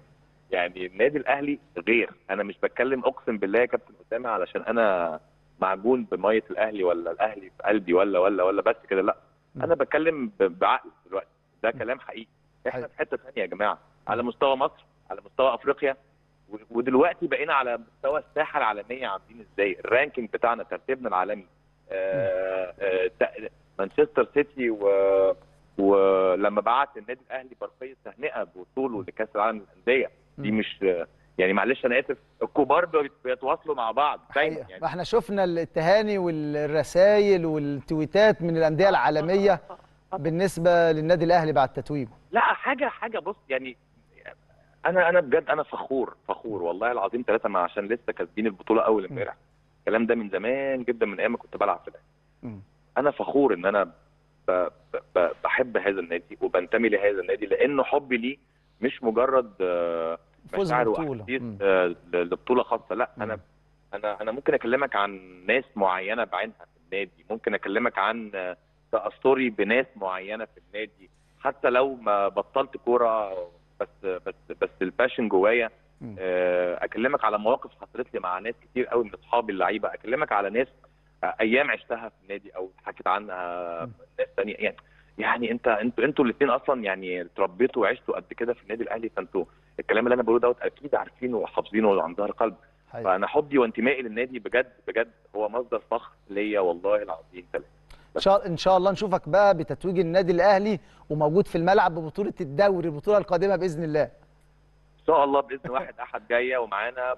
يعني. النادي الاهلي غير، انا مش بتكلم اقسم بالله يا كابتن اسامه علشان انا معجون بميه الاهلي ولا الاهلي في قلبي ولا ولا ولا بس كده، لا انا بتكلم بعقل دلوقتي، ده كلام حقيقي. احنا في حته ثانيه يا جماعه على مستوى مصر على مستوى افريقيا، ودلوقتي بقينا على مستوى الساحه العالميه. عاملين ازاي الرانكينج بتاعنا ترتيبنا العالمي؟ آآ آآ مانشستر سيتي و ولما بعت النادي الاهلي برقيه تهنئه بوصوله لكاس العالم للانديه، دي مش يعني معلش انا اسف الكبار بيتواصلوا مع بعض دايما يعني. ما احنا شفنا التهاني والرسائل والتويتات من الانديه العالميه بالنسبه للنادي الاهلي بعد تتويجه. لا حاجه حاجه بص يعني انا انا بجد انا فخور فخور والله العظيم ثلاثه ما عشان لسه كاسبين البطوله اول امبارح. الكلام ده من زمان جدا من ايام ما كنت بلعب في الاهلي. انا فخور ان انا بحب هذا النادي وبنتمي لهذا النادي، لانه حبي ليه مش مجرد مشاعر واحاسيس لبطوله خاصه، لا انا انا انا ممكن اكلمك عن ناس معينه بعينها في النادي، ممكن اكلمك عن تأثري بناس معينه في النادي، حتى لو ما بطلت كوره بس بس بس الباشن جوايا. اكلمك على مواقف حصلت لي مع ناس كتير قوي من اصحابي اللعيبه، اكلمك على ناس ايام عشتها في النادي او حكيت عنها ناس ثانيه. يعني يعني انت انتوا انتوا الاثنين اصلا يعني اتربيتوا وعشتوا قد كده في النادي الاهلي، فانتوا الكلام اللي انا بقوله دوت اكيد عارفينه وحافظينه وعن ظهر قلب. فانا حبي وانتمائي للنادي بجد بجد هو مصدر فخر ليا والله العظيم. ان شاء الله نشوفك بقى بتتويج النادي الاهلي وموجود في الملعب ببطوله الدوري البطوله القادمه باذن الله. ان شاء الله باذن واحد احد جايه ومعانا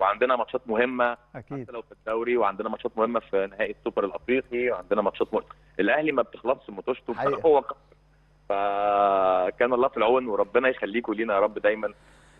وعندنا ماتشات مهمه أكيد. حتى لو في الدوري، وعندنا ماتشات مهمه في نهائي السوبر الافريقي، وعندنا ماتشات مهمة. الاهلي ما بتخلصش ماتشاته هو فكان الله في العون، وربنا يخليكوا لينا يا رب دايما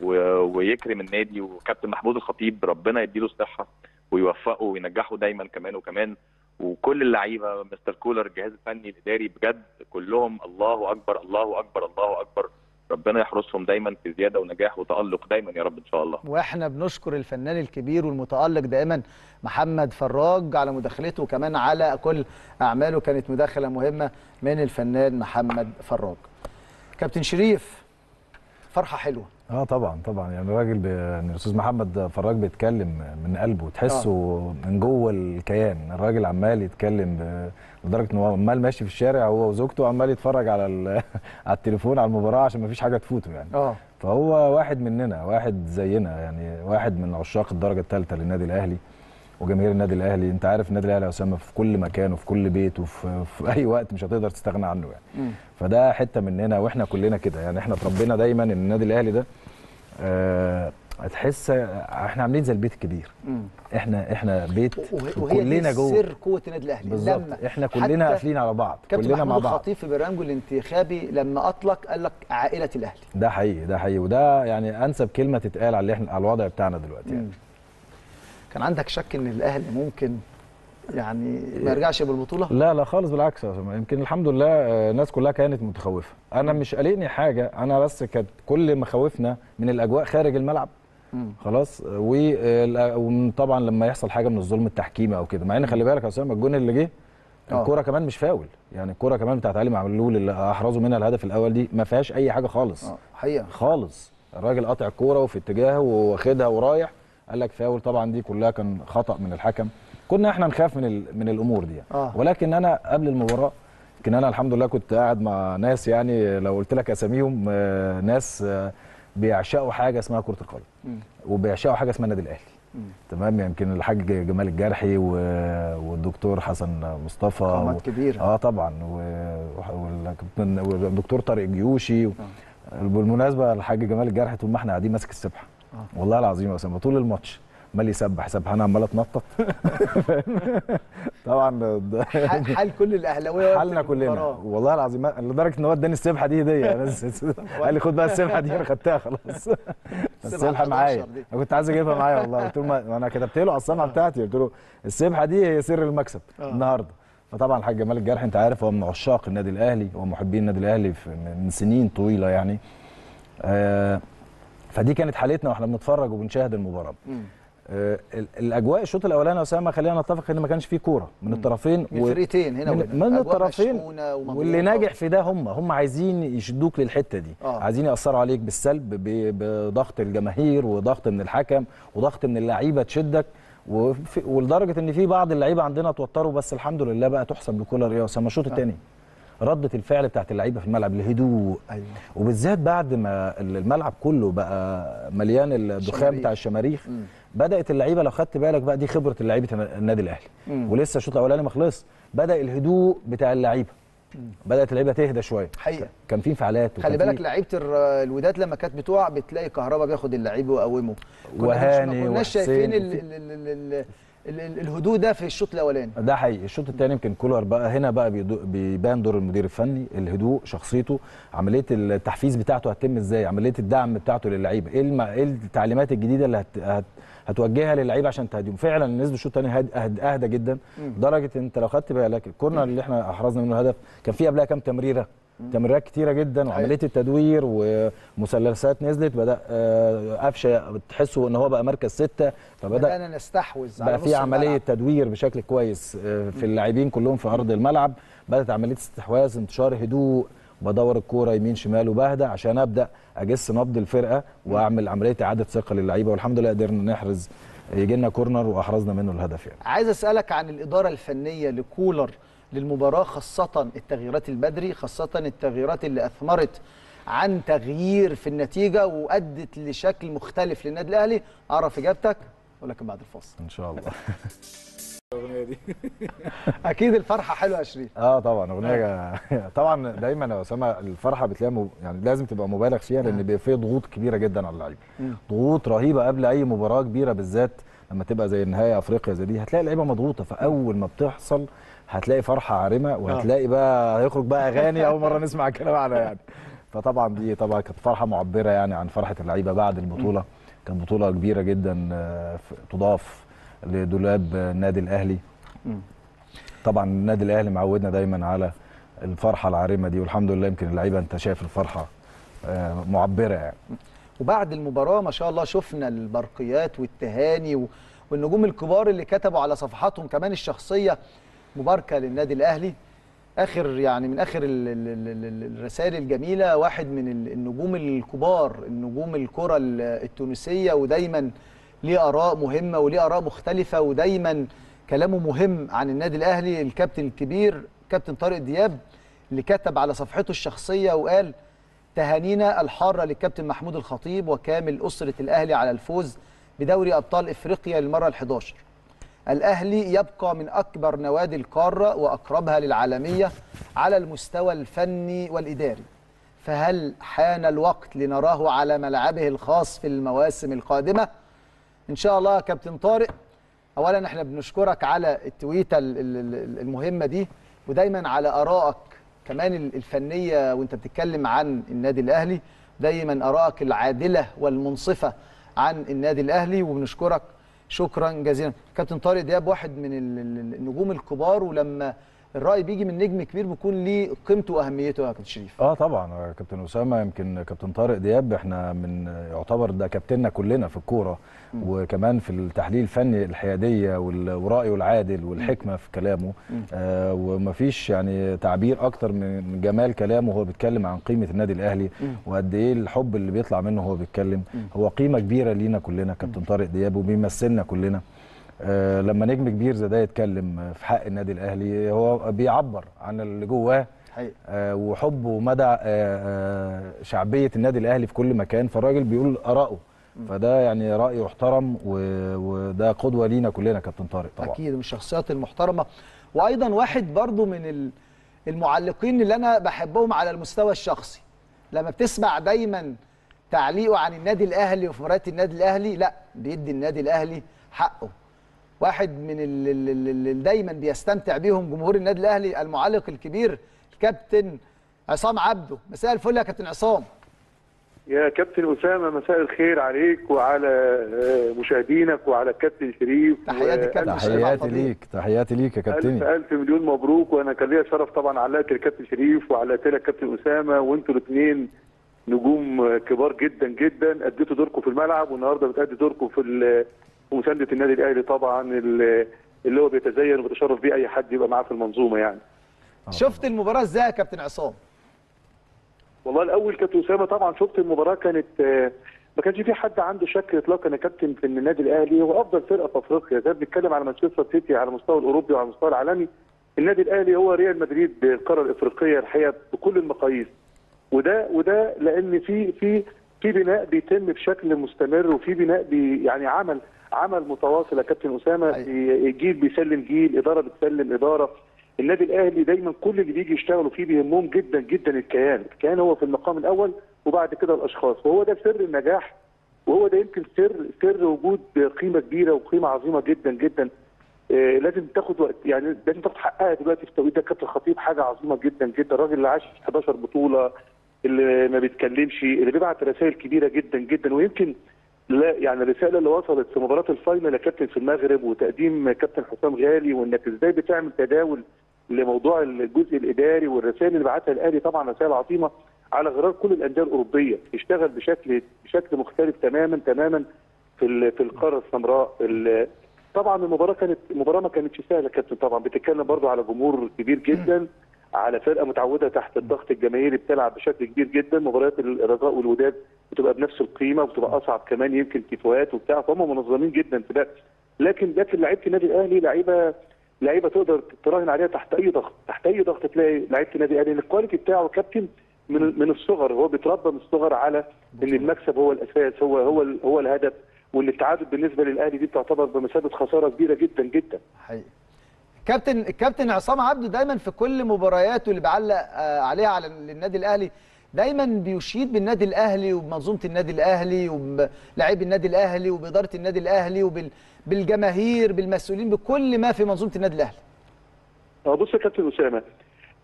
ويكرم النادي وكابتن محمود الخطيب، ربنا يديله الصحه ويوفقه وينجحه دايما كمان وكمان، وكل اللعيبه مستر كولر الجهاز الفني الاداري بجد كلهم الله اكبر الله اكبر الله اكبر، ربنا يحرسهم دايما في زياده ونجاح وتالق دايما يا رب ان شاء الله. واحنا بنشكر الفنان الكبير والمتالق دائما محمد فراج على مداخلته، وكمان على كل اعماله، كانت مداخله مهمه من الفنان محمد فراج. كابتن شريف فرحه حلوه. اه طبعا طبعا يعني الراجل ب... يعني الاستاذ محمد فراج بيتكلم من قلبه، تحسه آه. من جوه الكيان، الراجل عمال يتكلم ب... لدرجه ان هو عمال ماشي في الشارع هو وزوجته عمال يتفرج على ال... على التليفون على المباراه عشان ما فيش حاجه تفوته يعني. اه فهو واحد مننا، واحد زينا يعني، واحد من عشاق الدرجه الثالثه للنادي الاهلي وجماهير النادي الاهلي. انت عارف النادي الاهلي يا اسامه في كل مكان وفي كل بيت وفي في اي وقت، مش هتقدر تستغنى عنه يعني. م. فده حته مننا واحنا كلنا كده يعني، احنا اتربينا دايما ان النادي الاهلي ده اه هتحس احنا عاملين زي البيت الكبير. م. احنا احنا بيت كلنا جوه، وهي دي سر قوه النادي الاهلي بالظبط، احنا كلنا قافلين على بعض كلنا مع بعض. خطيب في برنامجه الانتخابي لما اطلق قال لك عائله الاهلي، ده حقيقي ده حقيقي، وده يعني انسب كلمه تتقال على احنا على الوضع بتاعنا دلوقتي يعني. م. كان عندك شك ان الاهلي ممكن يعني ما يرجعش بالبطوله؟ لا لا خالص بالعكس، يمكن الحمد لله الناس كلها كانت متخوفه، انا مش قلقني حاجه، انا بس كانت كل مخاوفنا من الاجواء خارج الملعب خلاص، وطبعا لما يحصل حاجه من الظلم التحكيمي او كده، مع ان خلي بالك يا اسامه الجون اللي جه الكوره كمان مش فاول يعني، الكوره كمان بتاعت علي معلول اللي احرزوا منها الهدف الاول دي ما فيهاش اي حاجه خالص حقيقه خالص، الراجل قاطع الكوره وفي اتجاهه واخدها ورايح قال لك فاول، طبعا دي كلها كان خطأ من الحكم، كنا احنا نخاف من من الامور دي يعني. آه. ولكن انا قبل المباراه يمكن انا الحمد لله كنت قاعد مع ناس يعني لو قلت لك اساميهم آه ناس آه بيعشقوا حاجه اسمها كره القدم وبيعشقوا حاجه اسمها النادي الاهلي. م. تمام، يمكن يعني الحاج جمال الجرحي و... والدكتور حسن مصطفى و... كبير. اه طبعا و... والدكتور طارق جيوشي و... آه. بالمناسبه الحاج جمال الجرحي طول ما احنا قاعدين ماسك السبحه والله العظيم يا اسامه طول الماتش عمال يسبح سبح انا عمال اتنطط طبعا حال كل الاهلاويه حالنا كلنا والله العظيم، لدرجه ان هو اداني السبحه دي هديه قال لي خد بقى السبحه دي، انا خدتها خلاص السبحه معايا، انا كنت عايز اجيبها معايا والله، قلت له انا كتبت له على الصنعه بتاعتي قلت له السبحه دي هي سر المكسب النهارده. فطبعا الحاج جمال الجرح انت عارف هو من عشاق النادي الاهلي ومحبين النادي الاهلي من سنين طويله يعني، آه فدي كانت حالتنا واحنا بنتفرج وبنشاهد المباراه. آه الاجواء الشوط الاولاني يا اسامه خلينا نتفق ان ما كانش فيه كوره من الطرفين من الفرقتين هنا من, من الطرفين، واللي ناجح في ده هم هم عايزين يشدوك للحته دي، آه. عايزين ياثروا عليك بالسلب بضغط الجماهير وضغط من الحكم وضغط من اللعيبه تشدك، ولدرجه ان في بعض اللعيبه عندنا اتوتروا، بس الحمد لله بقى تحسب لكولر يا اسامه الشوط الثاني آه. ردة الفعل بتاعت اللعيبه في الملعب الهدوء أيوة. وبالذات بعد ما الملعب كله بقى مليان الدخان بتاع الشماريخ م. بدات اللعيبه لو خدت بالك بقى دي خبره لعيبه النادي الاهلي م. ولسه الشوط الاولاني ما خلص، بدا الهدوء بتاع اللعيبه بدات اللعيبه تهدى شويه حقيقه، كان في انفعالات، خلي بالك لعيبه الوداد لما كانت بتقع بتلاقي كهربا بياخد اللعيب ويقومه، وهاني ما كناش شايفين ال ال ال ال الهدوء ده في الشوط الاولاني ده حقيقي. الشوط الثاني يمكن كولر بقى هنا بقى بيبان دور المدير الفني، الهدوء، شخصيته، عمليه التحفيز بتاعته هتتم ازاي، عمليه الدعم بتاعته للعيبه، ايه ايه التعليمات الجديده اللي هت... هت... هتوجهها للعيبه عشان تهديهم. فعلا نسبه الشوط الثاني هد... هد... اهدى جدا، لدرجه انت لو خدت بالك الكورنر اللي احنا احرزنا منه الهدف كان في قبلها كام تمريره تمريرات كتيره جدا وعمليه التدوير ومثلثات نزلت، بدا قفشه بتحسوا ان هو بقى مركز سته، فبدا انا نستحوذ على بقى في عمليه تدوير بشكل كويس في اللاعبين كلهم في ارض الملعب، بدات عمليه استحواذ، انتشار هدوء، بدور الكوره يمين شمال وبهدى عشان ابدا اجس نبض الفرقه واعمل عمليه اعاده ثقه للعيبه، والحمد لله قدرنا نحرز، يجي لنا كورنر واحرزنا منه الهدف. يعني عايز اسالك عن الاداره الفنيه لكولر للمباراه، خاصه التغييرات البدري، خاصه التغييرات اللي اثمرت عن تغيير في النتيجه وادت لشكل مختلف للنادي الاهلي. اعرف اجابتك ولكن بعد الفاصل ان شاء الله. الاغنيه دي اكيد الفرحه حلوه يا شريف. اه طبعا اغنيه طبعا دايما يا اسامه الفرحه بتلاقيها مب... يعني لازم تبقى مبالغ فيها، لان بيبقى فيه ضغوط كبيره جدا على اللعيبه، ضغوط رهيبه قبل اي مباراه كبيره، بالذات لما تبقى زي النهايه افريقيا زي دي هتلاقي اللعيبه مضغوطه، فاول ما بتحصل هتلاقي فرحه عارمه، وهتلاقي بقى هيخرج بقى اغاني اول مره نسمع الكلام عنها يعني. فطبعا دي طبعا كانت فرحه معبره يعني عن فرحه اللعيبه بعد البطوله. كانت بطوله كبيره جدا تضاف لدولاب النادي الاهلي. طبعا النادي الاهلي معودنا دايما على الفرحه العارمه دي، والحمد لله يمكن اللعيبه انت شايف الفرحه معبره يعني. وبعد المباراه ما شاء الله شفنا البرقيات والتهاني والنجوم الكبار اللي كتبوا على صفحاتهم كمان الشخصيه مباركه للنادي الاهلي. اخر يعني من اخر الرسائل الجميله واحد من النجوم الكبار، النجوم الكره التونسيه، ودايما ليه اراء مهمه وليه اراء مختلفه ودايما كلامه مهم عن النادي الاهلي، الكابتن الكبير كابتن طارق دياب، اللي كتب على صفحته الشخصيه وقال: تهانينا الحاره للكابتن محمود الخطيب وكامل اسره الاهلي على الفوز بدوري ابطال افريقيا للمره الحادية عشرة. الاهلي يبقى من اكبر نوادي القاره واقربها للعالميه على المستوى الفني والاداري، فهل حان الوقت لنراه على ملعبه الخاص في المواسم القادمه؟ ان شاء الله يا كابتن طارق، اولا احنا بنشكرك على التويته المهمه دي ودايما على ارائك كمان الفنيه وانت بتتكلم عن النادي الاهلي، دايما ارائك العادله والمنصفه عن النادي الاهلي، وبنشكرك شكرا جزيلا. كابتن طارق دياب واحد من النجوم الكبار، ولما الراي بيجي من نجم كبير بيكون ليه قيمته واهميته يا كابتن شريف. اه طبعا كابتن اسامه، يمكن كابتن طارق دياب احنا من يعتبر ده كابتننا كلنا في الكوره، وكمان في التحليل الفني، الحياديه والراي العادل والحكمه في كلامه، آه ومفيش يعني تعبير اكتر من جمال كلامه وهو بيتكلم عن قيمه النادي الاهلي وقد ايه الحب اللي بيطلع منه وهو بيتكلم. هو قيمه كبيره لينا كلنا كابتن طارق دياب، وبيمثلنا كلنا. أه لما نجم كبير زي ده يتكلم في حق النادي الاهلي هو بيعبر عن اللي جواه أه وحبه ومدى أه أه شعبيه النادي الاهلي في كل مكان، فالراجل بيقول ارائه، فده يعني راي يحترم وده قدوه لينا كلنا كابتن طارق طبعا. اكيد من الشخصيات المحترمه، وايضا واحد برضو من المعلقين اللي انا بحبهم على المستوى الشخصي، لما بتسمع دايما تعليقه عن النادي الاهلي وفي مباريات النادي الاهلي، لا بيدي النادي الاهلي حقه. واحد من اللي دايما بيستمتع بيهم جمهور النادي الاهلي المعلق الكبير الكابتن عصام عبده. مساء الفل يا كابتن عصام. يا كابتن اسامه مساء الخير عليك وعلى مشاهدينك وعلى الكابتن شريف. تحياتي الكابتن و... تحياتي ليك، تحياتي ليك يا كابتن. الف الف مليون مبروك، وانا كان ليا شرف طبعا علقت الكابتن شريف وعلقت لك كابتن اسامه، وانتوا الاثنين نجوم كبار جدا جدا، اديتوا دوركم في الملعب والنهارده بتأدي دوركم في ال ومساندة النادي الاهلي طبعا اللي هو بيتزين وبيتشرف بيه اي حد يبقى معاه في المنظومه يعني. شفت المباراه ازاي يا كابتن عصام؟ والله الاول كابتن اسامه طبعا شفت المباراه، كانت ما كانش في حد عنده شك اطلاقا يا كابتن في ان النادي الاهلي هو افضل فرقه في افريقيا، ده بنتكلم على مانشستر سيتي على المستوى الاوروبي وعلى المستوى العالمي. النادي الاهلي هو ريال مدريد القاره الافريقيه الحقيقه بكل المقاييس، وده وده لان في في في بناء بيتم بشكل مستمر، وفي بناء بي يعني عمل عمل متواصل يا كابتن اسامه، جيل بيسلم جيل، اداره بتسلم اداره. النادي الاهلي دايما كل اللي بيجي يشتغلوا فيه بيهمهم جدا جدا الكيان، الكيان هو في المقام الاول وبعد كده الاشخاص، وهو ده سر النجاح، وهو ده يمكن سر سر وجود قيمه كبيره وقيمه عظيمه جدا جدا. آه لازم تاخد وقت يعني، لازم تاخد حقها دلوقتي في التوقيت ده. كابتن الخطيب حاجه عظيمه جدا جدا، الراجل اللي عاش في حداشر بطوله، اللي ما بيتكلمش، اللي بيبعت رسائل كبيره جدا جدا، ويمكن لا يعني الرساله اللي وصلت في مباراه الفاينل يا كابتن في المغرب، وتقديم كابتن حسام غالي، وانك ازاي بتعمل تداول لموضوع الجزء الاداري والرسائل اللي بعتها الاهلي، طبعا رسائل عظيمه على غرار كل الانديه الاوروبيه، اشتغل بشكل بشكل مختلف تماما تماما في في القاره السمراء. طبعا المباراه كانت المباراه ما كانتش سهله كابتن، طبعا بتتكلم برضو على جمهور كبير جدا، على فرقه متعوده تحت الضغط الجماهيري بتلعب بشكل كبير جدا. مباريات الرجاء والوداد بتبقى بنفس القيمه وبتبقى اصعب كمان، يمكن كيفوات وبتاع، فهم منظمين جدا في ده. لكن لكن لعيبه النادي الاهلي لعيبه لعيبه تقدر تراهن عليها تحت اي ضغط، تحت اي ضغط تلاقي لعيبه النادي الاهلي الكواليتي بتاعه كابتن من من الصغر، هو بيتربى من الصغر على ان المكسب هو الاساس، هو هو هو الهدف، وان التعادل بالنسبه للاهلي دي بتعتبر بمثابه خساره كبيره جدا جدا. حقيقي. كابتن الكابتن عصام عبده دايما في كل مبارياته اللي بعلق عليها على النادي الاهلي دايما بيشيد بالنادي الاهلي وبمنظومه النادي الاهلي وبلاعبي النادي الاهلي وباداره النادي الاهلي وبالجماهير بالمسؤولين بكل ما في منظومه النادي الاهلي. بص يا كابتن اسامه،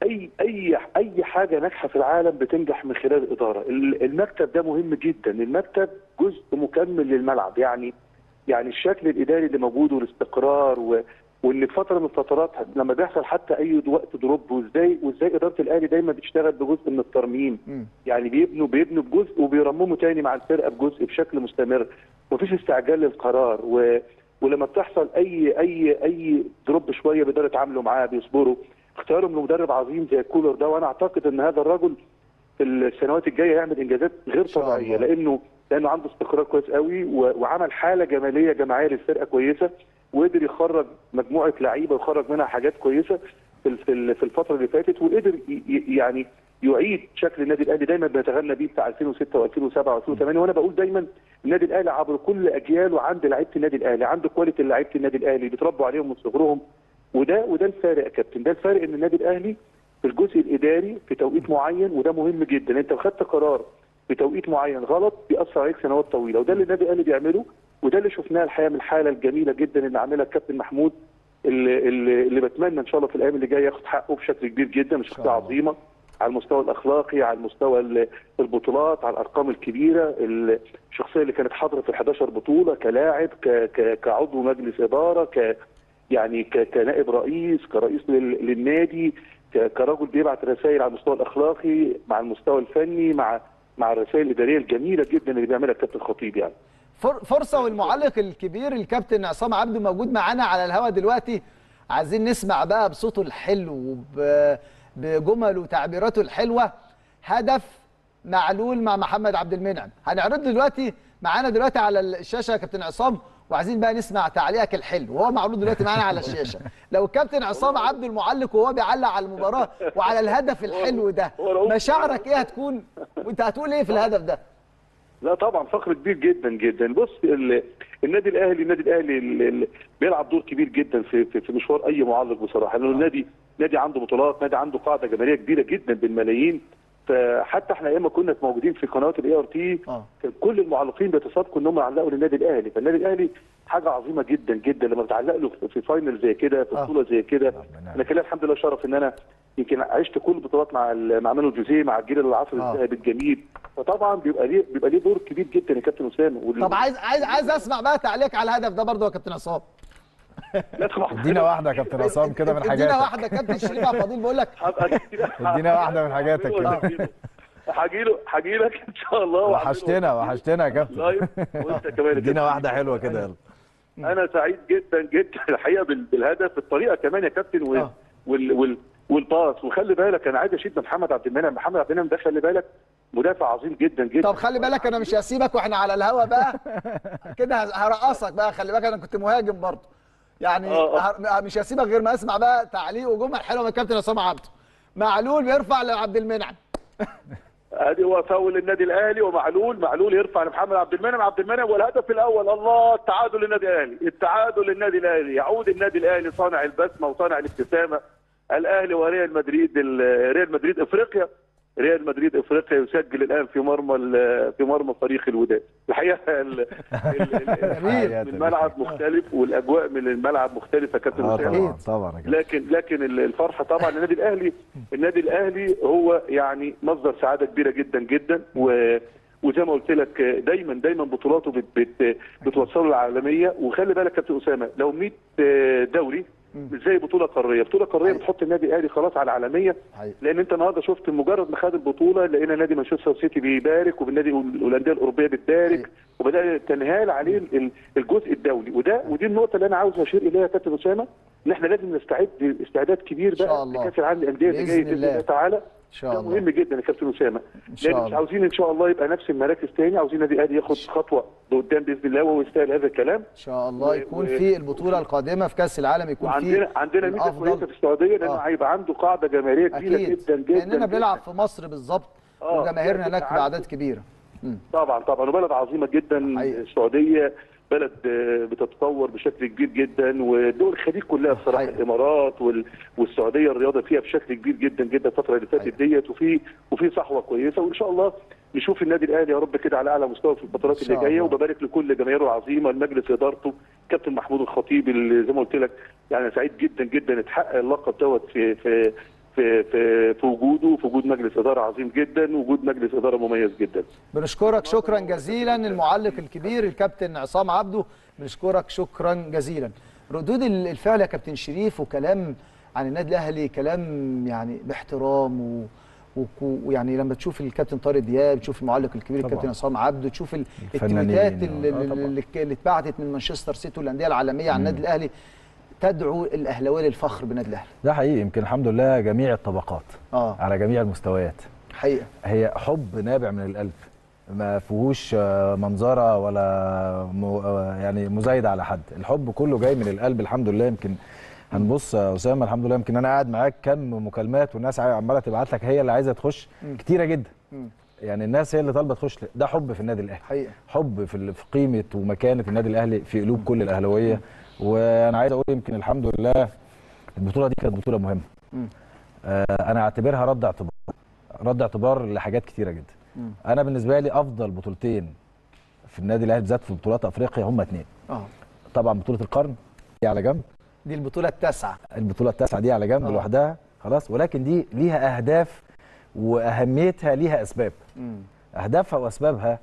اي اي اي حاجه ناجحه في العالم بتنجح من خلال الاداره. المكتب ده مهم جدا، المكتب جزء مكمل للملعب، يعني يعني الشكل الاداري اللي موجود والاستقرار و وان في فتره من الفترات لما بيحصل حتى اي وقت دروب، وازاي وازاي اداره الاهلي دايما بتشتغل بجزء من الترميم، م. يعني بيبنوا بيبنوا بجزء وبيرمموا تاني مع الفرقه بجزء بشكل مستمر، مفيش استعجال للقرار، و... ولما بتحصل اي اي اي دروب شويه بيقدروا يتعاملوا معاه، بيصبروا. اختيارهم لمدرب عظيم زي كولر ده، وانا اعتقد ان هذا الرجل في السنوات الجايه هيعمل انجازات غير طبيعيه، لانه لانه عنده استقرار كويس قوي، و... وعمل حاله جماليه جماعيه للفرقه كويسه، وقدر يخرج مجموعه لعيبه ويخرج منها حاجات كويسه في في الفتره اللي فاتت، وقدر يعني يعيد شكل النادي الاهلي دايما بنتغنى بيه بتاع ألفين وستة وألفين وسبعة وألفين وثمانية. وانا بقول دايما النادي الاهلي عبر كل اجياله عنده لعيبه النادي الاهلي، عنده كواليتي لعيبه النادي الاهلي بيتربوا عليهم من صغرهم، وده وده الفارق يا كابتن، ده الفارق ان النادي الاهلي في الجزء الاداري في توقيت معين، وده مهم جدا، انت خدت قرار في توقيت معين غلط بيأثر عليك سنوات طويله، وده اللي النادي الاهلي بيعمله، وده اللي شفناه الحقيقه من الحاله الجميله جدا اللي عاملها الكابتن محمود، اللي, اللي بتمنى ان شاء الله في الايام اللي جايه ياخد حقه بشكل كبير جدا، مش شخصيه عظيمه على المستوى الاخلاقي، على المستوى البطولات، على الارقام الكبيره، الشخصيه اللي كانت حاضره في إحدى عشر بطوله كلاعب، كعضو مجلس اداره، ك يعني كنائب رئيس، كرئيس للنادي، كرجل بيبعت رسائل على المستوى الاخلاقي مع المستوى الفني مع مع الرسائل الاداريه الجميله جدا اللي بيعملها الكابتن الخطيب. يعني فرصه، والمعلق الكبير الكابتن عصام عبده موجود معانا على الهواء دلوقتي، عايزين نسمع بقى بصوته الحلو وبجمله وتعبيراته الحلوه هدف معلول مع محمد عبد المنعم. هنعرض دلوقتي معانا دلوقتي على الشاشه يا كابتن عصام، وعايزين بقى نسمع تعليقك الحلو وهو معلول دلوقتي معانا على الشاشه. لو الكابتن عصام عبده المعلق وهو بيعلق على المباراه وعلى الهدف الحلو ده، مشاعرك ايه هتكون وانت هتقول ايه في الهدف ده؟ لا طبعا فخر كبير جدا جدا. بص، النادي الاهلي النادي الاهلي بيلعب دور كبير جدا في في مشوار اي معلق بصراحه، لانه النادي نادي عنده بطولات، نادي عنده قاعده جماهيريه كبيره جدا بالملايين. فحتى احنا ايام ما كنا موجودين في قنوات الاي ار تي كان كل المعلقين بيتسابقوا ان هم يعلقوا للنادي الاهلي، فالنادي الاهلي حاجه عظيمه جدا جدا لما بتعلق له في فاينل زي كده، في بطوله زي كده. انا كان لي الحمد لله شرف ان انا يمكن عشت كل البطولات مع مع مانويل جوزيه، مع الجيل العصر الذهبي الجميل، فطبعا بيبقى ليه بيبقى ليه دور كبير جدا يا كابتن اسامه. طب عايز عايز عايز اسمع بقى تعليق على الهدف ده برضه يا كابتن عصام. ادينا واحده يا كابتن عصام كده من حاجاتك. ادينا واحده كابتن شريف عبد الفضيل بقول لك. ادينا واحده من حاجاتك كده. هجيله هجيلك ان شاء الله. وحشتنا وحشتنا يا كابتن. وانت كمان. ادينا واحده حلوه كده يلا. انا سعيد جدا جدا الحقيقه بالهدف، الطريقه كمان يا كابتن وال وال والباص. وخلي بالك انا عايز اشيد محمد عبد المنعم، محمد عبد المنعم ده خلي بالك مدافع عظيم جدا جدا. طب خلي بالك انا مش هسيبك واحنا على الهوا بقى كده، هرقصك بقى، خلي بالك انا كنت مهاجم برضه يعني. آه. مش هسيبك غير ما اسمع بقى تعليق وجمل حلوه من الكابتن عصام عبده. معلول بيرفع لعبد المنعم ادي هو فاول النادي الاهلي، ومعلول معلول يرفع لمحمد عبد المنعم، عبد المنعم والهدف الاول. الله، التعادل للنادي الاهلي، التعادل للنادي الاهلي، يعود النادي الاهلي صانع البسمه وصانع الابتسامه. الاهلي وريال مدريد، ريال مدريد افريقيا، ريال مدريد افريقيا يسجل الان في مرمى في مرمى فريق الوداد. الحقيقه الملعب مختلف والاجواء من الملعب مختلفه كابتن اسامه. طبعا لكن لكن الفرحه طبعا النادي الاهلي النادي الاهلي هو يعني مصدر سعاده كبيره جدا جدا، و وزي ما قلت لك دايما دايما بطولاته بت بت بتوصله للعالميه. وخلي بالك كابتن اسامه لو مية دوري مش زي بطوله قاريه، بطوله قاريه بتحط النادي الاهلي خلاص على العالميه، لان انت النهارده شفت مجرد ما خد البطوله لقينا نادي مانشستر سيتي بيبارك وبالنادي الانديه الاوروبيه بتبارك وبدا تنهال عليه الجزء الدولي، وده ودي النقطه اللي انا عاوز اشير اليها يا كابتن اسامه، ان احنا لازم نستعد استعداد كبير بقى لكاس العالم للانديه اللي جاي باذن الله تعالى. ده مهم جدا يا كابتن اسامه، لان مش عاوزين ان شاء الله يبقى نفس المراكز تاني، عاوزين النادي الاهلي ياخد خطوه لقدام باذن الله، وهو يستاهل هذا الكلام. ان شاء الله يكون و... في البطوله القادمه في كاس العالم يكون في عندنا عندنا ميزه كويسه في السعوديه، لانه هيبقى عنده قاعده جماهيريه كبيره جدا جدا، لاننا بنلعب في مصر بالظبط وجماهيرنا هناك باعداد كبيره. مم. طبعا طبعا، وبلد عظيمه جدا حقيقة. السعوديه بلد بتتطور بشكل كبير جدا، ودول الخليج كلها بصراحه الامارات والسعوديه الرياضه فيها بشكل كبير جدا جدا الفتره اللي فاتت ديت، وفي وفي صحوه كويسه، وان شاء الله نشوف النادي الاهلي يا رب كده على اعلى مستوى في الفترات اللي جايه. وببارك لكل جماهيره العظيمه، لمجلس ادارته كابتن محمود الخطيب اللي زي ما قلت لك يعني سعيد جدا جدا اتحقق اللقب دوت في في في في في وجوده، في وجود مجلس اداره عظيم جدا، وجود مجلس اداره مميز جدا. بنشكرك شكرا جزيلا المعلق الكبير الكابتن عصام عبده، بنشكرك شكرا جزيلا. ردود الفعل يا كابتن شريف وكلام عن النادي الاهلي كلام يعني باحترام، ويعني لما تشوف الكابتن طارق دياب، تشوف المعلق الكبير الكابتن عصام عبده، تشوف التويتات اللي اتبعتت من مانشستر سيتي والانديه العالميه عن النادي الاهلي، تدعو الاهلاويه للفخر بالنادي الاهلي. ده حقيقي، يمكن الحمد لله جميع الطبقات آه. على جميع المستويات حقيقه، هي حب نابع من القلب ما فيهوش منظره ولا يعني مزايده على حد، الحب كله جاي من القلب الحمد لله. يمكن هنبص يا اسامه الحمد لله، يمكن انا قاعد معاك كم مكالمات والناس عماله تبعت لك هي اللي عايزه تخش كتيره جدا، يعني الناس هي اللي طالبه تخش، ده حب في النادي الاهلي حقيقه، حب في قيمه ومكانه النادي الاهلي في قلوب كل الاهلاويه. وانا عايز اقول يمكن الحمد لله البطوله دي كانت بطوله مهمه، آه انا اعتبرها رد اعتبار رد اعتبار لحاجات كتيره جدا. م. انا بالنسبه لي افضل بطولتين في النادي الاهلي بالذات في بطولات افريقيا هما اتنين، اه طبعا بطوله القرن دي على جنب، دي البطوله التاسعه البطوله التاسعه دي على جنب لوحدها خلاص، ولكن دي ليها اهداف واهميتها ليها اسباب. م. اهدافها واسبابها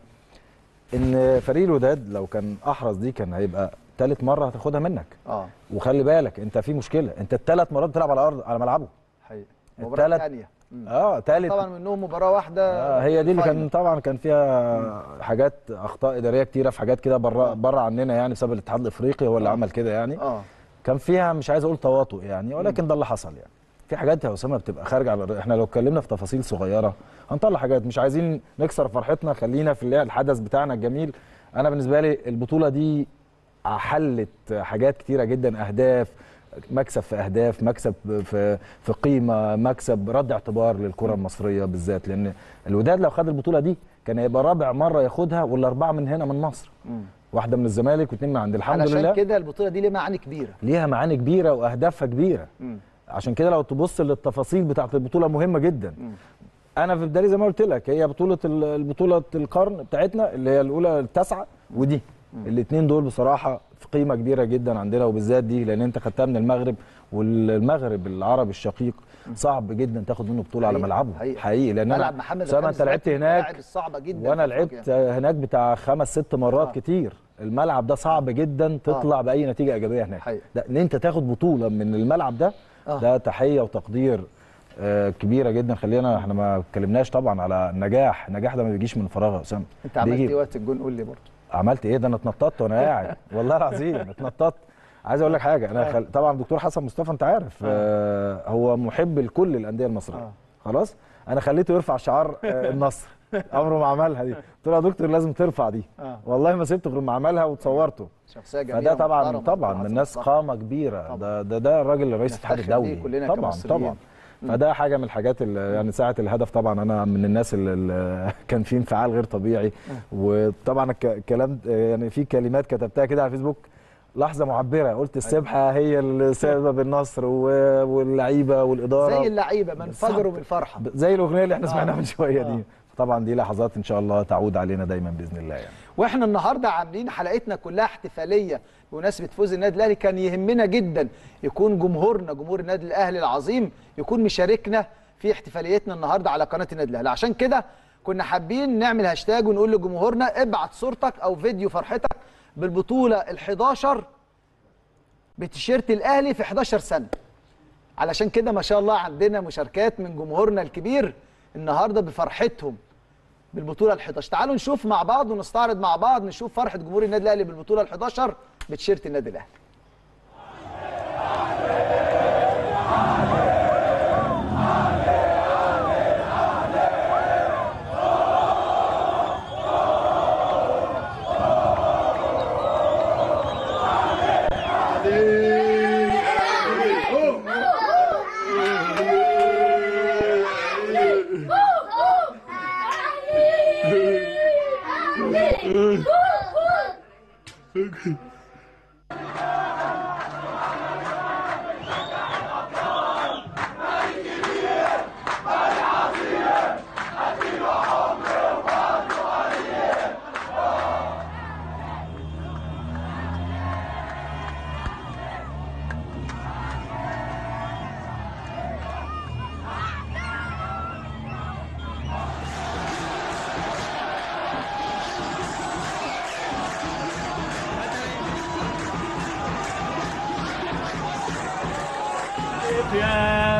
ان فريق الوداد لو كان احرز دي كان هيبقى ثالث مره هتاخدها منك. اه وخلي بالك انت في مشكله، انت الثلاث مرات بتلعب على ارض على ملعبه حقيقي، مباراه ثانيه اه ثالث طبعا منهم مباراه واحده آه هي دي اللي كان طبعا كان فيها مم. حاجات اخطاء اداريه كتيره في حاجات كده بره بره عننا يعني بسبب الاتحاد الافريقي هو اللي آه. عمل كده يعني آه. كان فيها مش عايز اقول تواطؤ يعني، ولكن ده اللي حصل يعني. في حاجات يا اسامه بتبقى خارجه على، احنا لو اتكلمنا في تفاصيل صغيره هنطلع حاجات، مش عايزين نكسر فرحتنا، خلينا في الحدث بتاعنا الجميل. انا بالنسبه لي البطوله دي حلت حاجات كتيره جدا، اهداف، مكسب في اهداف، مكسب في في قيمه، مكسب رد اعتبار للكره المصريه بالذات، لان الوداد لو خد البطوله دي كان هيبقى رابع مره ياخدها، والاربعه من هنا من مصر، واحده من الزمالك واثنين من عند الحمد لله. علشان كده البطوله دي ليها معاني كبيره، ليها معاني كبيره واهدافها كبيره. م. عشان كده لو تبص للتفاصيل بتاعه البطوله مهمه جدا. م. انا في بداية زي ما قلت لك هي بطوله البطوله القرن بتاعتنا اللي هي الاولى التاسعه، ودي الاثنين دول بصراحه في قيمه كبيره جدا عندنا، وبالذات دي لان انت خدتها من المغرب، والمغرب العربي الشقيق صعب جدا تاخد منه بطوله على ملعبه حقيقي, حقيقي لان انا سواء انت لعبت هناك وانا لعبت هناك بتاع خمس ست مرات آه. كتير، الملعب ده صعب جدا تطلع آه. باي نتيجه ايجابيه هناك، ان انت تاخد بطوله من الملعب ده آه. ده تحيه وتقدير كبيره جدا. خلينا احنا ما اتكلمناش طبعا على النجاح، النجاح ده ما بيجيش من فراغ يا اسامه. انت عملت ايه وقت الجون؟ قول لي برضه عملت ايه؟ ده انا اتنططت وانا قاعد والله العظيم اتنططت. عايز اقول لك حاجه، انا خل... طبعا الدكتور حسن مصطفى انت عارف آه هو محب لكل الانديه المصريه خلاص، انا خليته يرفع شعار آه النصر، عمره ما عملها دي، قلت له يا دكتور لازم ترفع دي، والله ما سبته غير ما عملها وتصورته. شخصيه جميله، فده طبعا طبعا الناس قامه كبيره، ده ده ده الراجل الرئيس الاتحاد الدولي طبعا طبعا، فده حاجه من الحاجات اللي يعني ساعه الهدف طبعا انا من الناس اللي كان في انفعال غير طبيعي. وطبعا الكلام يعني في كلمات كتبتها كده على فيسبوك لحظه معبره، قلت السبحه هي السبب النصر واللعيبه والاداره زي اللعيبه ما انفجروا بالفرحه زي الاغنيه اللي احنا سمعناها من شويه دي. طبعا دي لحظات ان شاء الله تعود علينا دايما باذن الله يعني. واحنا النهارده عاملين حلقتنا كلها احتفاليه بمناسبه فوز النادي الاهلي، كان يهمنا جدا يكون جمهورنا جمهور النادي الاهلي العظيم يكون مشاركنا في احتفاليتنا النهارده على قناه النادي الاهلي، عشان كده كنا حابين نعمل هاشتاج ونقول لجمهورنا ابعت صورتك او فيديو فرحتك بالبطوله ال حداشر بتيشيرت الاهلي في احداشر سنة. علشان كده ما شاء الله عندنا مشاركات من جمهورنا الكبير النهارده بفرحتهم بالبطوله الحداشر. تعالوا نشوف مع بعض ونستعرض مع بعض، نشوف فرحه جمهور النادي الاهلي بالبطوله الحداشر بتيشيرت النادي الاهلي.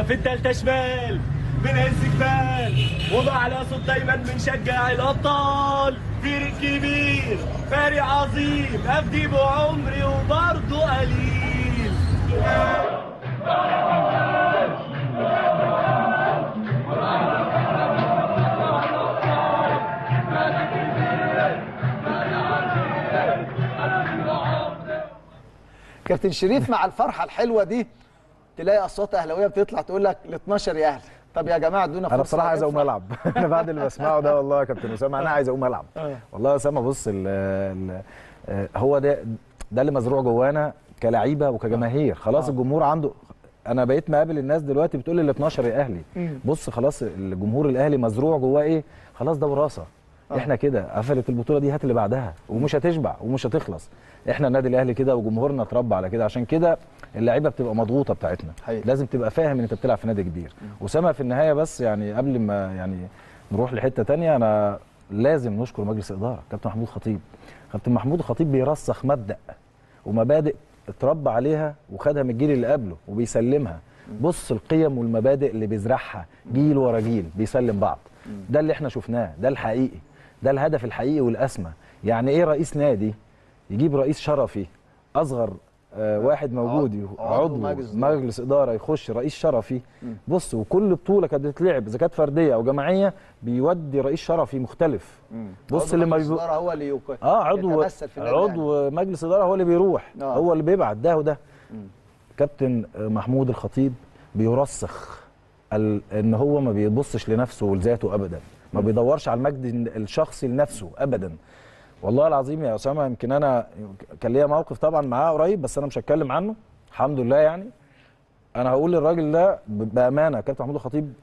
في الثالثة شمال من عز جبال وضع على صوت دايما بنشجع الابطال، فريق كبير فريق عظيم، افدي بعمري وبرضه قليل. كابتن شريف، مع الفرحه الحلوه دي تلاقي اصوات اهلاويه بتطلع تقول لك ال اتناشر يا اهلي. طب يا جماعه ادونا فرصه. انا بصراحه عايز اقوم العب انا بعد اللي بسمعه ده والله يا كابتن اسامه انا عايز اقوم العب والله يا اسامه. بص ال ال هو ده ده اللي مزروع جوانا كلاعيبه وكجماهير. خلاص آه. الجمهور عنده، انا بقيت مقابل الناس دلوقتي بتقول لي ال اتناشر يا اهلي. بص خلاص الجمهور الاهلي مزروع جواه ايه، خلاص ده وراثه. آه. احنا كده قفلت البطوله دي، هات اللي بعدها ومش هتشبع ومش هتخلص. احنا النادي الاهلي كده وجمهورنا اتربى على كده، عشان كده اللعيبه بتبقى مضغوطه بتاعتنا. حقيقة. لازم تبقى فاهم ان انت بتلعب في نادي كبير. وسامه في النهايه بس يعني قبل ما يعني نروح لحته ثانيه، انا لازم نشكر مجلس الاداره كابتن محمود الخطيب. كابتن محمود الخطيب بيرسخ مبدا ومبادئ اتربى عليها وخدها من الجيل اللي قبله وبيسلمها. بص القيم والمبادئ اللي بيزرعها جيل ورا جيل بيسلم بعض. ده اللي احنا شفناه، ده الحقيقي، ده الهدف الحقيقي والاسمى. يعني ايه رئيس نادي يجيب رئيس شرفي اصغر آه واحد موجود عضو مجلس, مجلس اداره يخش رئيس شرفي. بص وكل بطوله كانت بتتلعب اذا كانت فرديه او جماعيه بيودي رئيس شرفي مختلف. مم. بص اللي مجلس الاداره هو اللي يك... اه عضو عضو يعني. مجلس اداره هو اللي بيروح. آه. هو اللي بيبعت ده وده. مم. كابتن محمود الخطيب بيرسخ ال... ان هو ما بيبصش لنفسه ولذاته ابدا، ما بيدورش على المجد الشخصي لنفسه ابدا. والله العظيم يا اسامه يمكن انا كان ليا موقف طبعا معاه قريب، بس انا مش هتكلم عنه الحمد لله. يعني انا هقول للراجل ده بامانه كابتن محمود الخطيب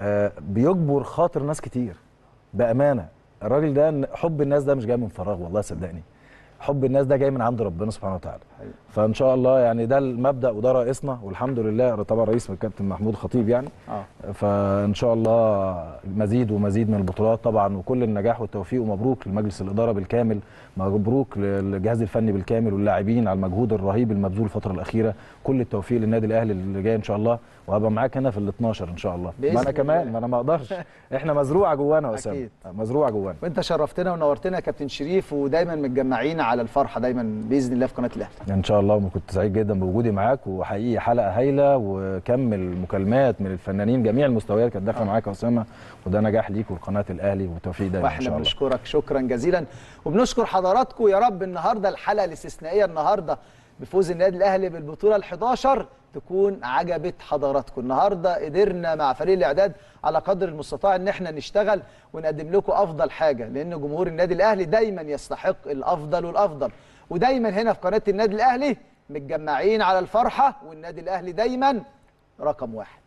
آه بيجبر خاطر ناس كتير بامانه. الراجل ده حب الناس ده مش جاي من فراغ والله صدقني، حب الناس ده جاي من عند ربنا سبحانه وتعالى. فان شاء الله يعني ده المبدا وده رئيسنا والحمد لله. طبعا رئيس الكابتن محمود الخطيب يعني آه. فان شاء الله مزيد ومزيد من البطولات طبعا وكل النجاح والتوفيق. ومبروك لمجلس الاداره بالكامل، مبروك للجهاز الفني بالكامل واللاعبين على المجهود الرهيب المبذول الفتره الاخيره. كل التوفيق للنادي الاهلي اللي جاي ان شاء الله، وهبقى معاك هنا في ال اتناشر ان شاء الله. ما انا كمان ما انا ما اقدرش احنا مزروعه جوانا يا اسامه، مزروعه جوانا. وانت شرفتنا ونورتنا يا كابتن شريف، ودايما متجمعين على الفرحه دايما باذن الله في قناه الاهلي ان شاء الله. وكنت سعيد جدا بوجودي معاك، وحقيقي حلقه هايله وكمل مكالمات من الفنانين جميع المستويات كانت داخله معاك يا اسامه، وده نجاح ليك ولقناه الاهلي وتوفيق دايما ان شاء الله. واحنا بنشكرك شكرا جزيلا وبنشكر حضراتكم. يا رب النهارده الحلقه الاستثنائيه النهارده بفوز النادي الاهلي بالبطوله ال حداشر تكون عجبت حضراتكم. النهارده قدرنا مع فريق الاعداد على قدر المستطاع ان احنا نشتغل ونقدم لكم افضل حاجه، لان جمهور النادي الاهلي دايما يستحق الافضل والافضل. ودايما هنا في قناه النادي الاهلي متجمعين على الفرحه، والنادي الاهلي دايما رقم واحد.